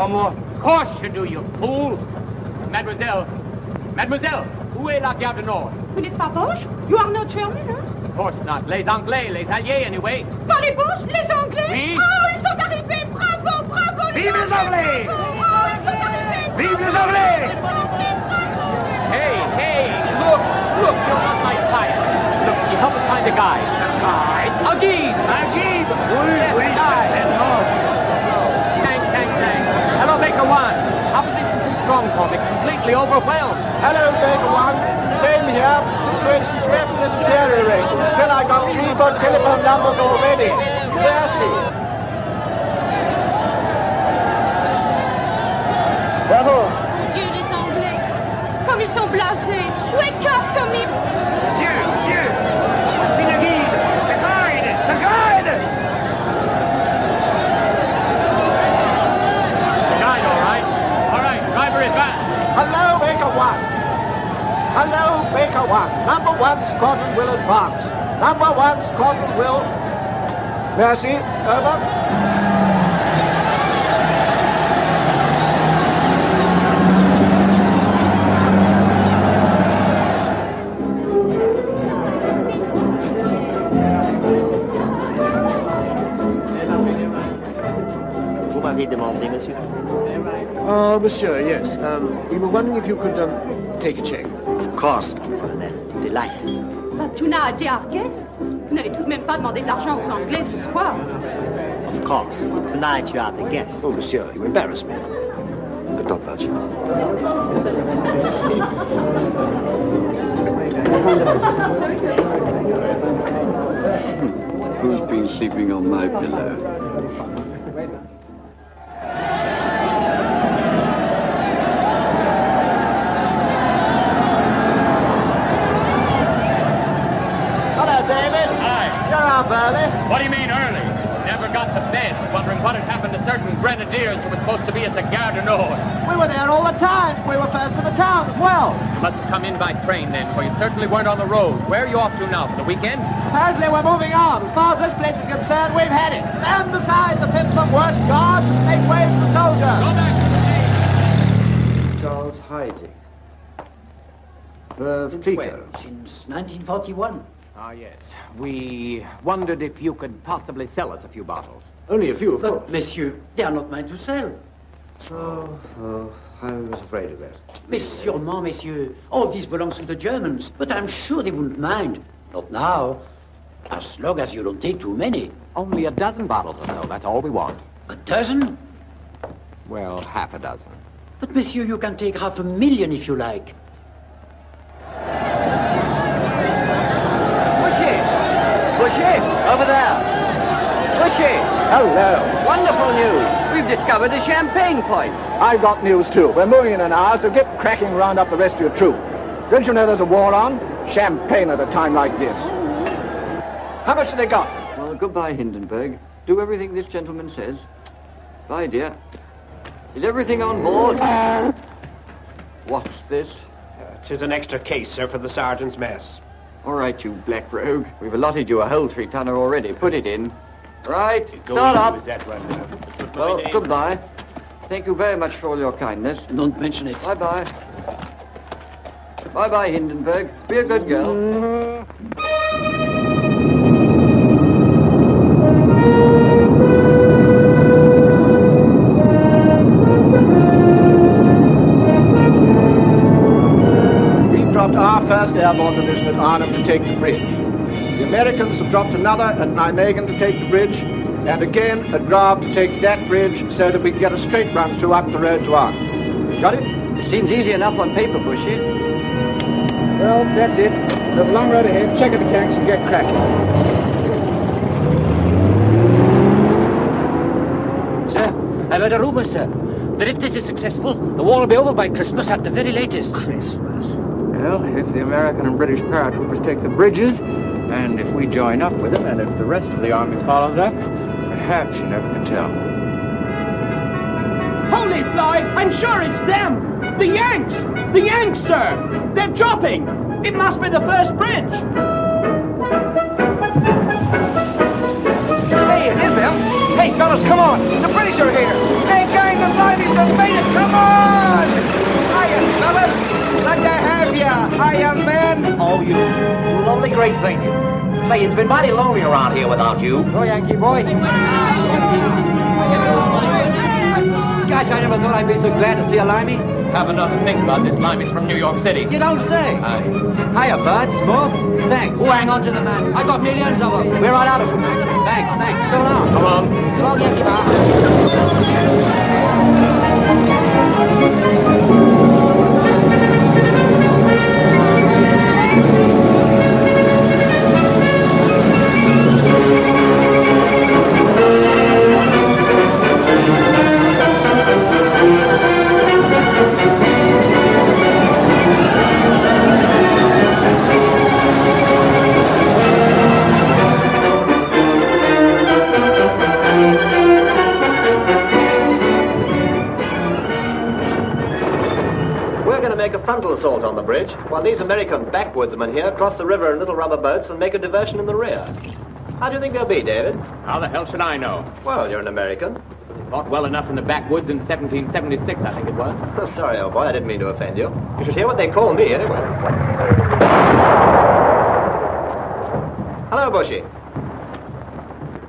Of course you do, you fool! Mademoiselle! Mademoiselle! Où tuer la garde nord. Vous n'êtes pas Boche? You are not German, hein? Of course not. Les Anglais, les Alliés, anyway. Pas les Boches? Les Anglais? Oui. Oh, ils sont arrivés! Bravo, bravo, les Vive Anglais! Vive les Anglais! Bravo. Oh, ils sont arrivés! Bravo. Vive les Anglais! Ils sont arrivés, bravo. Hey, hey, look, look, you're on my fire. Look, you help us find a guide. A guide? A guide! A guide! Oui, yes, oui, certainement. Hello, Baker One. Opposition too strong for me. Completely overwhelmed. Hello, Baker One. Same here. Situation's rapidly deteriorating. Still, I got three for telephone numbers already. Mercy. Bravo. Dieu des Anglais. Comme ils sont blasés. Wake up, Tommy. Monsieur, monsieur. Must be the guide. The guide. The guide. Hello, Baker One. Hello, Baker One. Number one squadron will advance. Number one squadron will... Mercy, over. Vous m'avez demandé, monsieur. Oh, monsieur, yes. Um, we were wondering if you could um, take a check. Of course, Colonel. Delighted. Matuna a été our guest. Vous n'avez tout de même pas demandé de l'argent aux Anglais ce soir. Of course. Tonight you are the guest. Oh, monsieur, you embarrass me. But not much. Who's been sleeping on my pillow? What do you mean early? Never got to bed, wondering what had happened to certain grenadiers who were supposed to be at the Gare du Nord. We were there all the time. We were first in the town as well. You must have come in by train then, for you certainly weren't on the road. Where are you off to now, for the weekend? Apparently we're moving on. As far as this place is concerned, we've had it. Stand beside the Pentland Worst Guards and make way for the soldiers. Go back to the day. Charles Heidegger. Verve Pico. Since nineteen forty-one. Ah, yes. We wondered if you could possibly sell us a few bottles. Only a few, of course. But, monsieur, they are not mine to sell. Oh, oh, I was afraid of that. Mais sûrement, monsieur. All this belongs to the Germans, but I'm sure they wouldn't mind. Not now. As long as you don't take too many. Only a dozen bottles or so, that's all we want. A dozen? Well, half a dozen. But, monsieur, you can take half a million if you like. Bushy, over there. Bushy. Hello. Wonderful news. We've discovered a champagne point. I've got news, too. We're moving in an hour, so get cracking round up the rest of your troop. Don't you know there's a war on? Champagne at a time like this. How much have they got? Well, goodbye, Hindenburg. Do everything this gentleman says. Bye, dear. Is everything on board? What's this? Uh, 'tis an extra case, sir, for the sergeant's mess. All right, you black rogue. We've allotted you a whole three-tonner already. Put it in. Right, start up. That right now. Well, name. Goodbye. Thank you very much for all your kindness. Don't mention it. Bye-bye. Bye-bye, Hindenburg. Be a good girl. We dropped our first airborne division at Arnhem to take the bridge. The Americans have dropped another at Nijmegen to take the bridge, and again at Grave to take that bridge so that we can get a straight run through up the road to Arnhem. Got it? It seems easy enough on paper, Bushy. Well, that's it. There's a long road ahead. Check at the tanks and get cracking. Sir, I've heard a rumor, sir, that if this is successful, the war will be over by Christmas at the very latest. Christmas? Well, if the American and British paratroopers take the bridges, and if we join up with them, and if the rest of the army follows up, perhaps you never can tell. Holy fly! I'm sure it's them! The Yanks! The Yanks, sir! They're dropping! It must be the first bridge! Hey, Israel! Hey, fellas, come on! The British are here! Hey, gang, the Limeys have made it! Come on! I Hiya, fellas! Glad to have ya! Hiya, men! Oh, you lonely great thing. Say, it's been mighty lonely around here without you. Oh, Yankee boy. Gosh, I never thought I'd be so glad to see a Limey. Have another think, bud. This Limey's from New York City. You don't say. Aye. Hiya, bud. Smoke. Thanks. Oh, hang on to the man. I got millions of them. We're right out of them. Thanks, thanks. So long. Come on. So long, Yankee boy. Frontal assault on the bridge, while these American backwoodsmen here cross the river in little rubber boats and make a diversion in the rear. How do you think they'll be, David? How the hell should I know? Well, you're an American. Fought well enough in the backwoods in seventeen seventy-six, I think it was. I'm sorry, old boy, I didn't mean to offend you. You should hear what they call me, anyway. Hello, Bushy.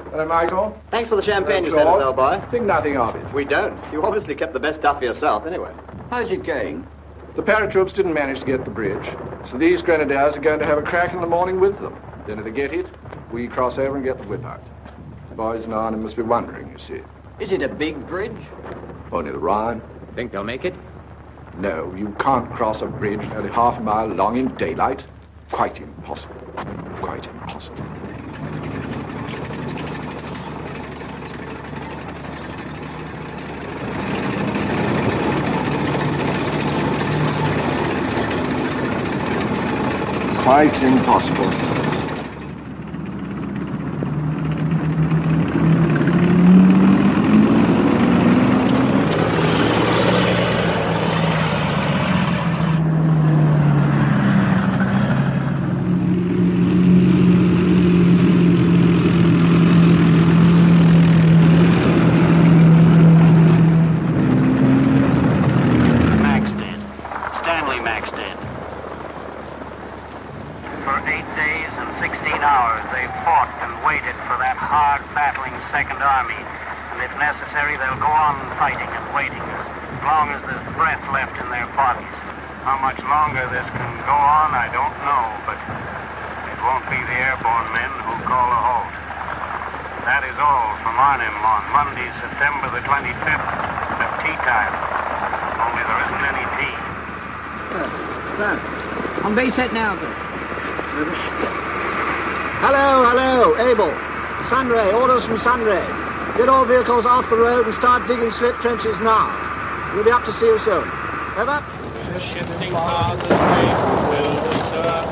Hello, Michael. Thanks for the champagne you sent us, old boy. Think nothing of it. We don't. You obviously kept the best stuff for yourself, anyway. How's it going? The paratroops didn't manage to get the bridge, so these grenadiers are going to have a crack in the morning with them. Then if they get it, we cross over and get the whip out. The boys in Arnhem must be wondering, you see. Is it a big bridge? Only the Rhine. Think they'll make it? No, you can't cross a bridge nearly half a mile long in daylight. Quite impossible. Quite impossible. Quite impossible. Get all vehicles off the road and start digging slit trenches now. We'll be up to see you soon. Ever? The shifting paths will disturb.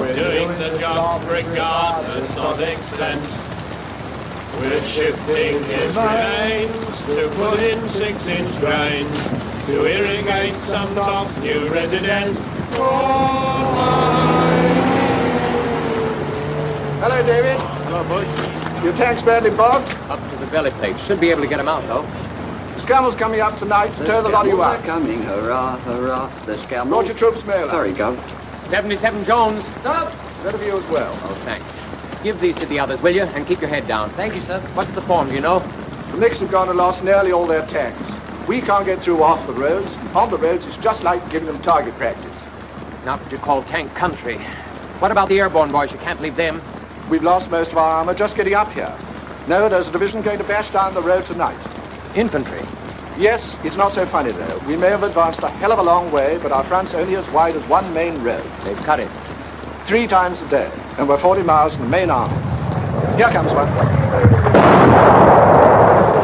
We're doing the job regardless of expense. We're shifting his remains to put in six-inch drains to irrigate some blocks' new residents. Hello, David. Hello, Bush. Your tank's badly bogged? Up to the belly plate. Should be able to get him out, though. The scamel's coming up tonight to tear the lot of you out. The coming, hurrah, hurrah, the scamel. Launch your troops, mail. Hurry, go. seventy-seven Jones. Stop! That'll be you as well. Oh, thanks. Give these to the others, will you? And keep your head down. Thank you, sir. What's the form, do you know? The Knicks have gone and lost nearly all their tanks. We can't get through off the roads. On the roads, it's just like giving them target practice. Not what you call tank country. What about the airborne boys? You can't leave them. We've lost most of our armor just getting up here. No, there's a division going to bash down the road tonight. Infantry? Yes, it's not so funny, though. We may have advanced a hell of a long way, but our front's only as wide as one main road. They've cut it. Three times a day, and we're forty miles from the main army. Here comes one.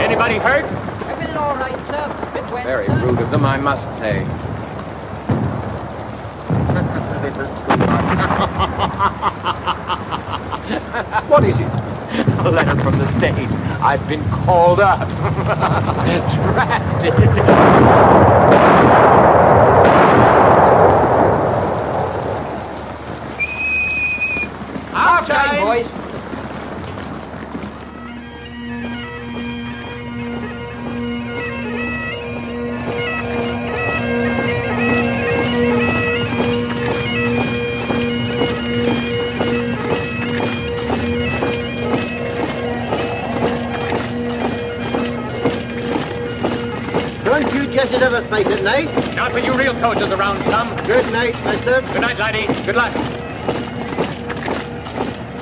Anybody hurt? Everything all right, sir. Bit wet, Very sir. rude of them, I must say. What is it? A letter from the States. I've been called up. Drafted. Half time, boys. should ever fight at night. Not when you real soldiers around, Tom. Good night, mister. Good night, laddie. Good luck.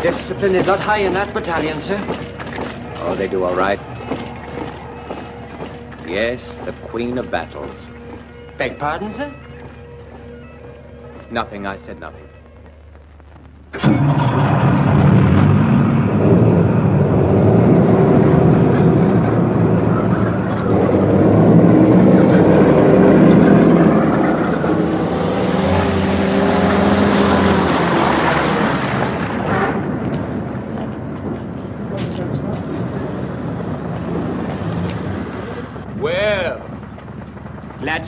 Discipline is not high in that battalion, sir. Oh, they do all right. Yes, the Queen of Battles. Beg pardon, sir? Nothing, I said nothing.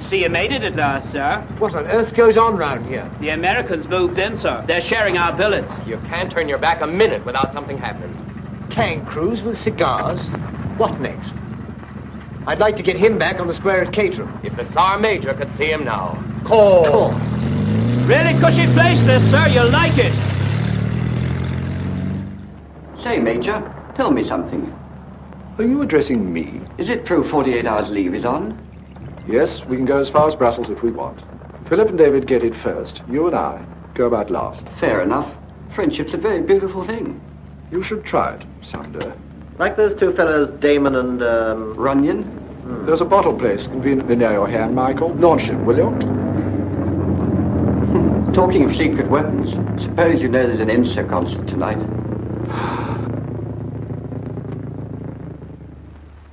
See, you made it at last, sir. What on earth goes on round here? The Americans moved in, sir. They're sharing our billets. You can't turn your back a minute without something happening. Tank crews with cigars? What next? I'd like to get him back on the square at Caterham. If the Tsar Major could see him now. Call. Call. Really cushy place, this, sir. You'll like it. Say, Major, tell me something. Are you addressing me? Is it true forty-eight hours leave is on? Yes, we can go as far as Brussels if we want. Philip and David get it first. You and I go about last. Fair enough. Friendship's a very beautiful thing. You should try it someday. Like those two fellows, Damon and, um... Runyon? Hmm. There's a bottle place conveniently near your hand, Michael. Launch it, will you? Talking of secret weapons, suppose you know there's an Insta concert tonight.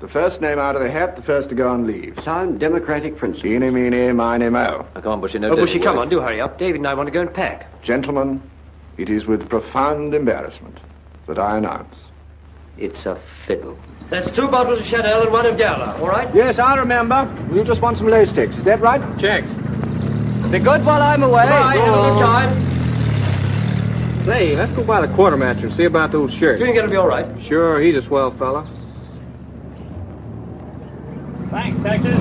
The first name out of the hat, the first to go on leave. Sound democratic principle. Eeny, meeny, miny, mo. Come on, Bushy. No oh, Bushy, come on, do hurry up. David and I want to go and pack. Gentlemen, it is with profound embarrassment that I announce. It's a fiddle. That's two bottles of Chardonnay and one of Gala, all right? Yes, I remember. You just want some lay sticks, is that right? Check. They're good while I'm away. Bye, have a good time. Say, let's go by the quartermaster and see about those shirts. You think it'll be all right? Sure, he's a swell fella. Thanks, Texas.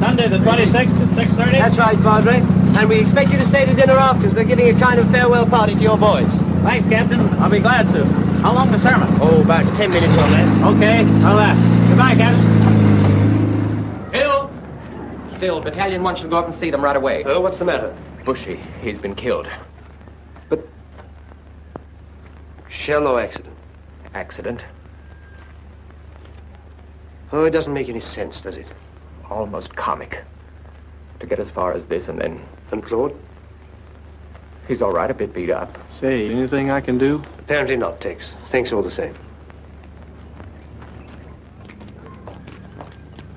Sunday the twenty-sixth at six thirty. That's right, Padre. And we expect you to stay to dinner after. They're giving a kind of farewell party to your boys. Thanks, Captain. I'll be glad to. How long the sermon? Oh, about ten minutes or less. Okay, I'll ask. Goodbye, Captain. Phil! Phil, Battalion one should go up and see them right away. Oh, what's the matter? Bushy, he's been killed. But... Shell no accident. Accident? Oh, it doesn't make any sense, does it? Almost comic. To get as far as this and then... And Claude? He's all right, a bit beat up. Say, anything I can do? Apparently not, Tex. Thanks all the same.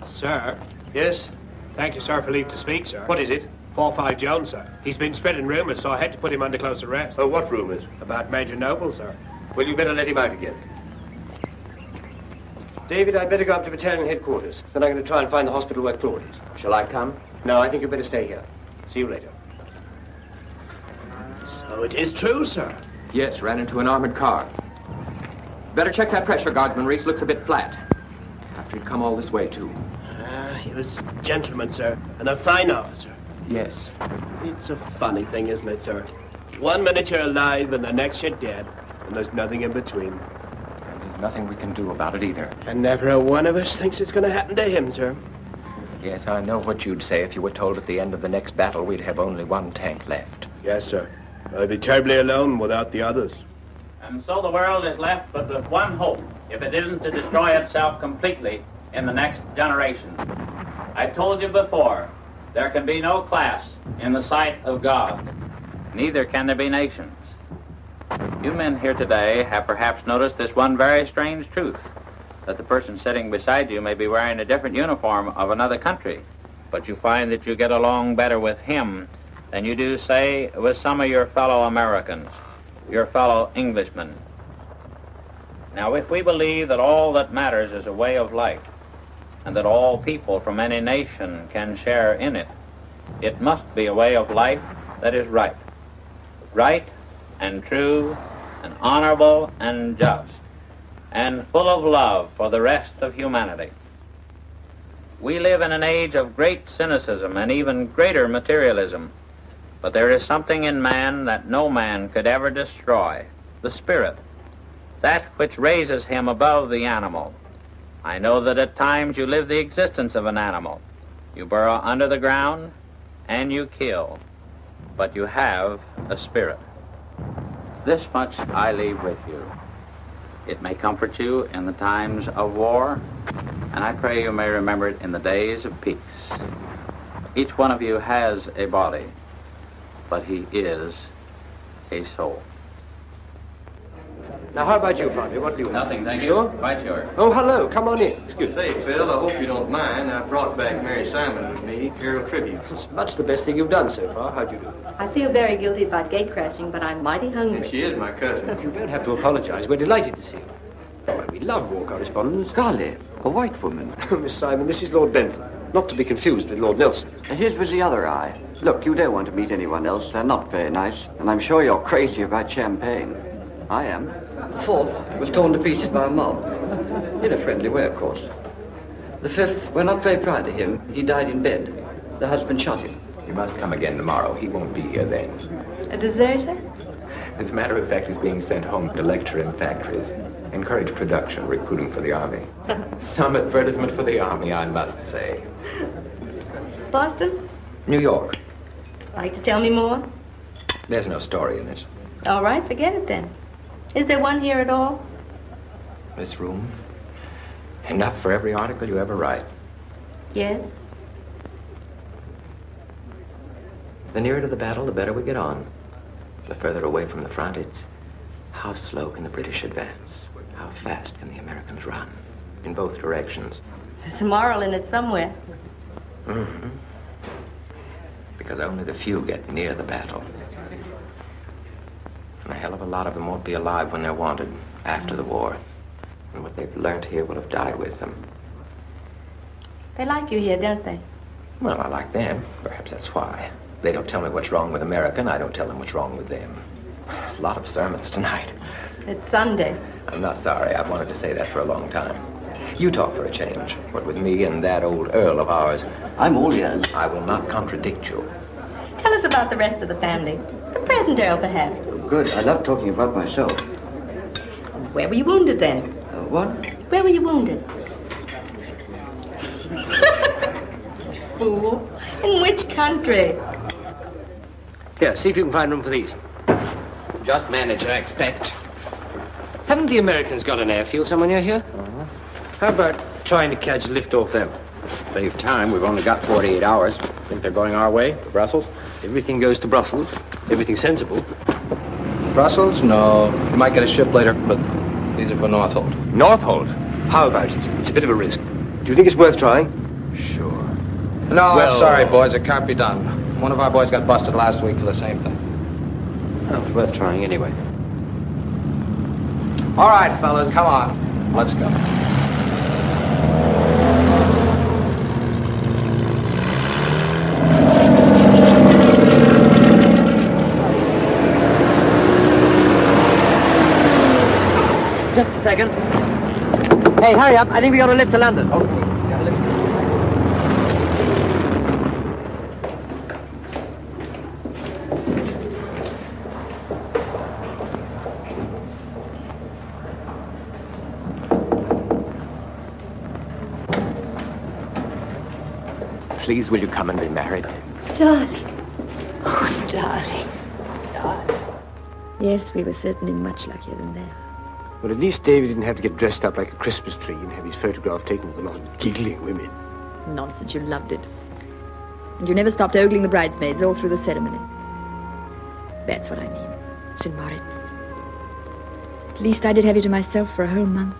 Sir? Yes? Thank you, sir, for leave to speak, sir. What is it? four five Jones, sir. He's been spreading rumours, so I had to put him under close arrest. Oh, what rumours? About Major Noble, sir. Well, you better let him out again. David, I'd better go up to battalion headquarters. Then I'm going to try and find the hospital where Claude is. Shall I come? No, I think you'd better stay here. See you later. So it is true, sir. Yes, ran into an armored car. Better check that pressure, Guardsman Reese. Looks a bit flat. After he'd come all this way, too. Uh, he was a gentleman, sir, and a fine officer. Yes. It's a funny thing, isn't it, sir? One minute you're alive and the next you're dead, and there's nothing in between. Nothing we can do about it either. And never a one of us thinks it's going to happen to him, sir. Yes, I know what you'd say if you were told at the end of the next battle we'd have only one tank left. Yes, sir. I'd be terribly alone without the others. And so the world is left but with one hope, if it isn't to destroy itself completely in the next generation. I told you before, there can be no class in the sight of God. Neither can there be nations. You men here today have perhaps noticed this one very strange truth, that the person sitting beside you may be wearing a different uniform of another country, but you find that you get along better with him than you do, say, with some of your fellow Americans, your fellow Englishmen. Now, if we believe that all that matters is a way of life, and that all people from any nation can share in it, it must be a way of life that is right. Right and true, and honorable, and just, and full of love for the rest of humanity. We live in an age of great cynicism and even greater materialism, but there is something in man that no man could ever destroy, the spirit, that which raises him above the animal. I know that at times you live the existence of an animal, You burrow under the ground and you kill, but you have a spirit. This much I leave with you. It may comfort you in the times of war, and I pray you may remember it in the days of peace. Each one of you has a body, but he is a soul. Now, how about you, Monty? What do you want? Nothing, thank you. Sure? Quite yours. Oh, hello. Come on in. Excuse me. Say, Phil, I hope you don't mind. I brought back Mary Simon with me, Earl tribute. It's much the best thing you've done so far. How'd you do? I feel very guilty about gate-crashing, but I'm mighty hungry. And she is my cousin. Look, you don't have to apologize. We're delighted to see you. Well, we love war correspondence. Golly, a white woman. Oh, Miss Simon, this is Lord Bentham. Not to be confused with Lord Nelson. And his was the other eye. Look, you don't want to meet anyone else. They're not very nice. And I'm sure you're crazy about champagne. I am. The fourth was torn to pieces by a mob, in a friendly way, of course. The fifth, we're not very proud of him. He died in bed. The husband shot him. You must come again tomorrow. He won't be here then. A deserter? As a matter of fact, he's being sent home to lecture in factories. Encourage production, recruiting for the army. Some advertisement for the army, I must say. Boston? New York. Like to tell me more? There's no story in it. All right, forget it then. Is there one here at all? This room? Enough for every article you ever write. Yes? The nearer to the battle, the better we get on. The further away from the front, it's how slow can the British advance? How fast can the Americans run? In both directions. There's a moral in it somewhere. Mm-hmm. Because only the few get near the battle. And a hell of a lot of them won't be alive when they're wanted after the war. And what they've learned here will have died with them. They like you here, don't they? Well, I like them. Perhaps that's why. They don't tell me what's wrong with America, and I don't tell them what's wrong with them. A lot of sermons tonight. It's Sunday. I'm not sorry. I've wanted to say that for a long time. You talk for a change. What with me and that old Earl of ours. I'm all ears. I will not contradict you. Tell us about the rest of the family. The present Earl, perhaps. Good. I love talking about myself. Where were you wounded, then? Uh, what? Where were you wounded? Fool. In which country? Here, see if you can find room for these. Just manage, I expect. Haven't the Americans got an airfield somewhere near here? Uh-huh. How about trying to catch a lift off them? Save time. We've only got forty-eight hours. Think they're going our way, to Brussels? Everything goes to Brussels. Everything sensible. Brussels? No. You might get a ship later, but these are for Northolt. Northolt? How about it? It's a bit of a risk. Do you think it's worth trying? Sure. No, well, I'm sorry, boys. It can't be done. One of our boys got busted last week for the same thing. Well, it's worth trying anyway. All right, fellas, come on. Let's go. Second. Hey, hurry up. I think we got a lift to London. Okay. We got a lift. Please, will you come and be married? Darling. Oh, darling. Darling. Yes, we were certainly much luckier than that. Well, at least David didn't have to get dressed up like a Christmas tree and have his photograph taken with a lot of giggling women. Nonsense, you loved it. And you never stopped ogling the bridesmaids all through the ceremony. That's what I mean, Saint Moritz. At least I did have you to myself for a whole month.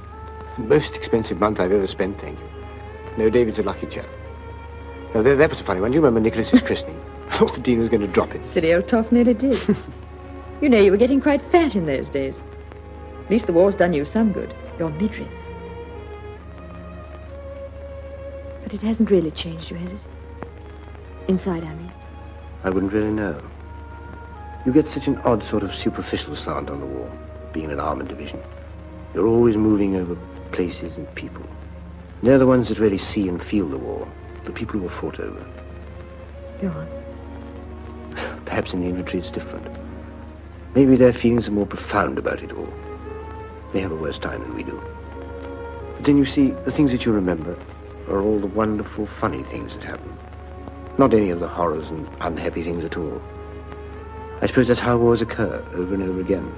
The most expensive month I've ever spent, thank you. No, David's a lucky chap. Now, there, that was a funny one. Do you remember Nicholas's christening? I thought the dean was going to drop it. Silly old Toff nearly did. You know, you were getting quite fat in those days. At least the war's done you some good, your midriff. But it hasn't really changed you, has it? Inside, I mean. I wouldn't really know. You get such an odd sort of superficial slant on the war, being an armoured division. You're always moving over places and people. They're the ones that really see and feel the war, the people who are fought over. Go on. Perhaps in the infantry it's different. Maybe their feelings are more profound about it all. They have a worse time than we do. But then you see, the things that you remember are all the wonderful, funny things that happen. Not any of the horrors and unhappy things at all. I suppose that's how wars occur, over and over again.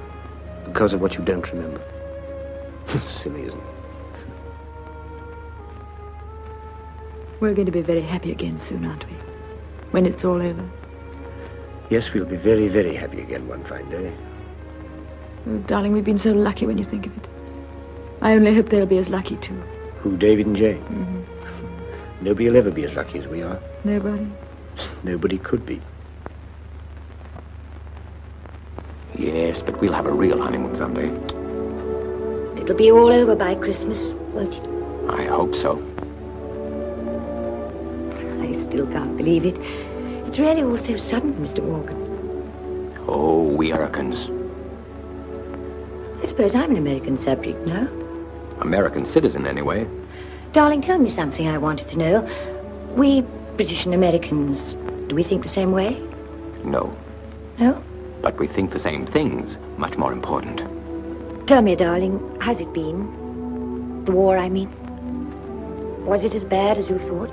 Because of what you don't remember. Silly, isn't it? We're going to be very happy again soon, aren't we? When it's all over. Yes, we'll be very, very happy again one fine day. Oh, darling, we've been so lucky when you think of it. I only hope they'll be as lucky, too. Who, David and Jane? Mm-hmm. Nobody will ever be as lucky as we are. Nobody? Nobody could be. Yes, but we'll have a real honeymoon someday. It'll be all over by Christmas, won't it? I hope so. I still can't believe it. It's really all so sudden, Mister Morgan. Oh, we Americans. I suppose I'm an American subject, no? American citizen, anyway. Darling, tell me something I wanted to know. We British and Americans, do we think the same way? No. No? But we think the same things, much more important. Tell me, darling, how's it been? The war, I mean. Was it as bad as you thought?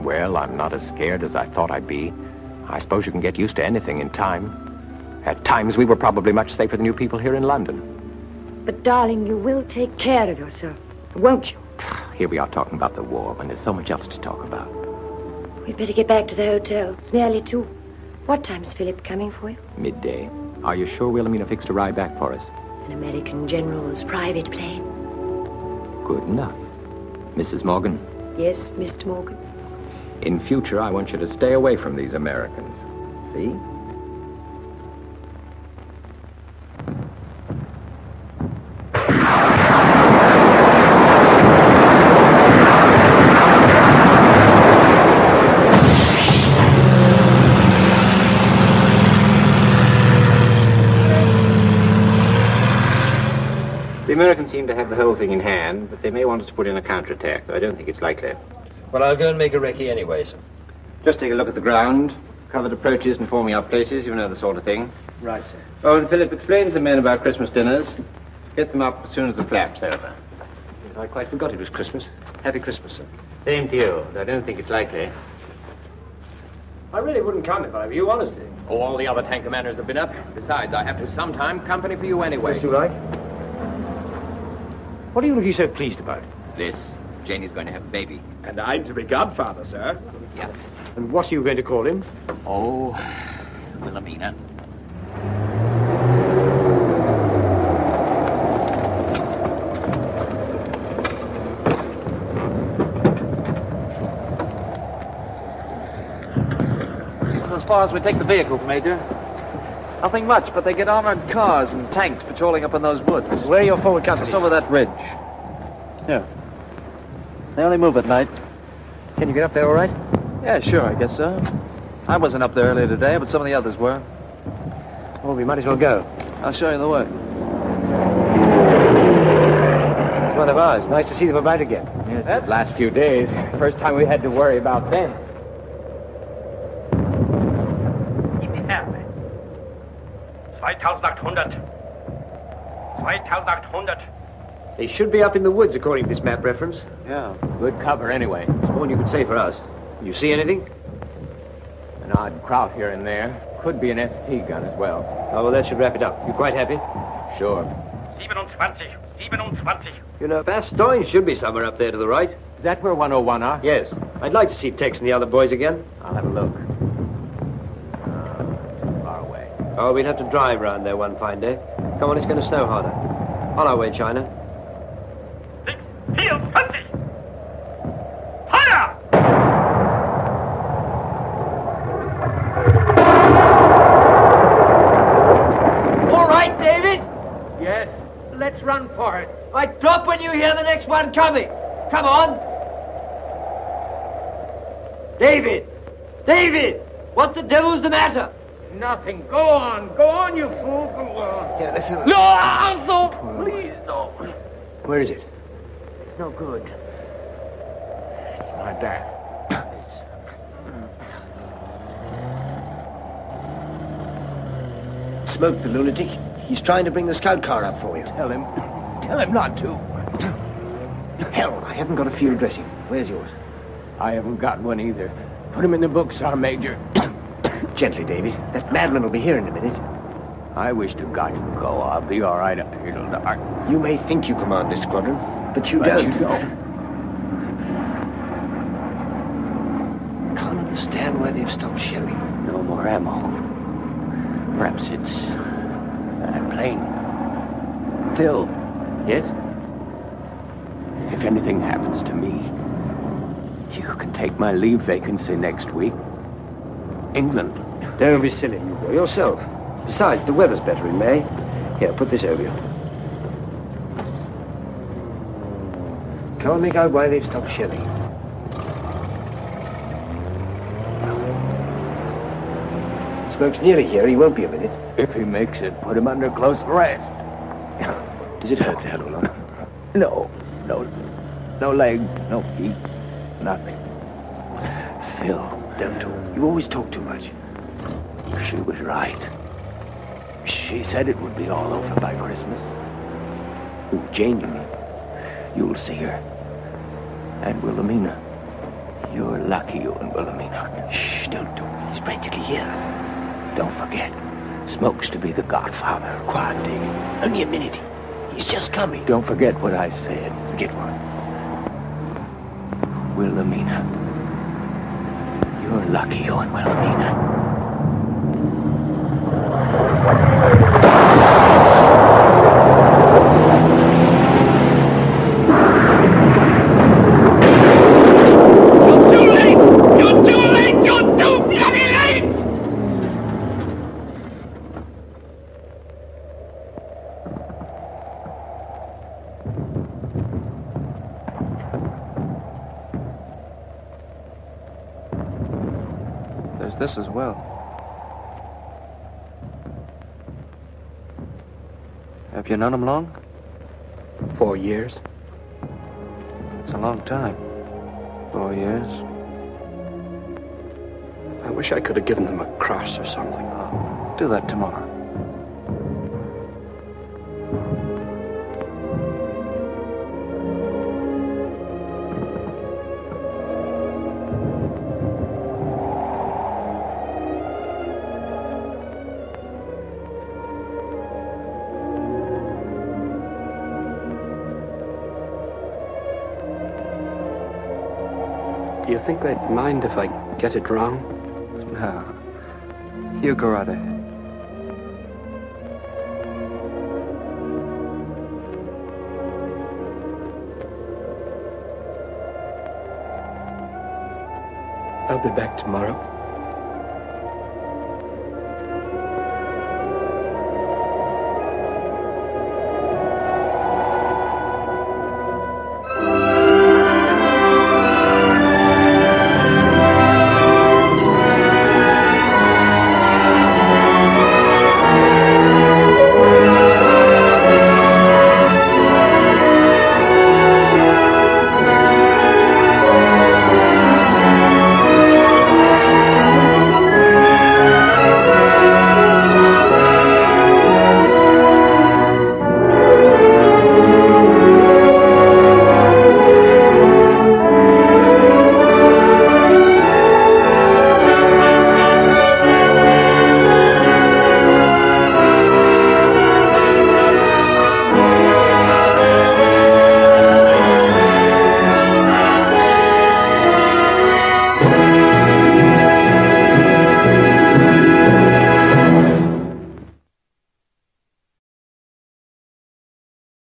Well, I'm not as scared as I thought I'd be. I suppose you can get used to anything in time. At times, we were probably much safer than you people here in London. But, darling, you will take care of yourself, won't you? Here we are talking about the war, when there's so much else to talk about. We'd better get back to the hotel. It's nearly two. What time's Philip coming for you? Midday. Are you sure Wilhelmina fixed a ride back for us? An American general's private plane. Good enough. Missus Morgan? Yes, Mister Morgan. In future, I want you to stay away from these Americans. See? The Americans seem to have the whole thing in hand, but they may want us to put in a counterattack, though I don't think it's likely. Well, I'll go and make a recce anyway, sir. Just take a look at the ground, covered approaches and forming up places, you know, the sort of thing. Right, sir. Oh, and Philip, explain to the men about Christmas dinners. Get them up as soon as the flap's over. Yes, I quite forgot it was Christmas. Happy Christmas, sir. Same to you, though I don't think it's likely. I really wouldn't come if I were you, honestly. Oh, all the other tank commanders have been up. Besides, I have to sometime company for you anyway. Yes, you like. What are you looking so pleased about? This. Janie's going to have a baby. And I'm to be godfather, sir. Yeah. And what are you going to call him? Oh, Wilhelmina. As far as we take the vehicles, Major. Nothing much, but they get armored cars and tanks patrolling up in those woods. Where are your forward companies? Just over that ridge. Yeah. They only move at night. Can you get up there all right? Yeah, sure, I guess so. I wasn't up there earlier today, but some of the others were. Well, we might as well go. I'll show you the way. It's one of ours. Nice to see them about again. Yes, that last few days. First time we had to worry about them. twenty-eight hundred. twenty-eight hundred. They should be up in the woods, according to this map reference. Yeah, good cover anyway. It's more than you could say for us. You see anything? An odd crowd here and there. Could be an S P gun as well. Oh, well, that should wrap it up. You quite happy? Sure. twenty-seven. twenty-seven. You know, Bastogne should be somewhere up there to the right. Is that where one oh one are? Yes. I'd like to see Tex and the other boys again. I'll have a look. Uh, far away. Oh, we'll have to drive round there one fine day. Come on, it's going to snow harder. On our way, China. Field, hunty! Fire! All right, David? Yes, let's run for it. I drop when you hear the next one coming. Come on. David! David! What the devil's the matter? Nothing. Go on. Go on, you fool. Go on. Yeah, listen. No, I'll go. Please, don't. Where is it? No good. It's not that. It's... Mm. Smoke, the lunatic. He's trying to bring the scout car up for you. Tell him. Tell him not to. Hell, I haven't got a field dressing. Where's yours? I haven't got one either. Put him in the books, our Major. Gently, David. That madman will be here in a minute. I wish to God you'd go. I'll be all right up here till dark. You may think you command this squadron, but you but don't. You don't. Can't understand why they've stopped shelling. No more ammo. Perhaps it's a plane. Phil. Yes? If anything happens to me, you can take my leave vacancy next week. England. Don't be silly, you go yourself. Besides, the weather's better in May. Here, put this over you. Can't make out why they've stopped shelling. Smoke's nearly here. He won't be a minute. If he makes it, put him under close arrest. Does it hurt the hell a lot? No. No. No leg, no feet. Nothing. Phil. Don't talk. You always talk too much. She was right. She said it would be all over by Christmas. Ooh, Jane, you mean? You'll see her. And Wilhelmina. You're lucky you and Wilhelmina. Shh, don't talk. He's practically here. Don't forget. Smoke's to be the godfather. Quiet, David. Only a minute. He's just coming. Don't forget what I said. Forget what? Wilhelmina. You're lucky, you and Wilhelmina. You're too late! You're too late! You're too bloody late! There's this as well. Have you known him long? Four years. That's a long time. Four years. I wish I could have given him a cross or something. I'll do that tomorrow. Do you think they'd mind if I get it wrong? No. You go right ahead. I'll be back tomorrow.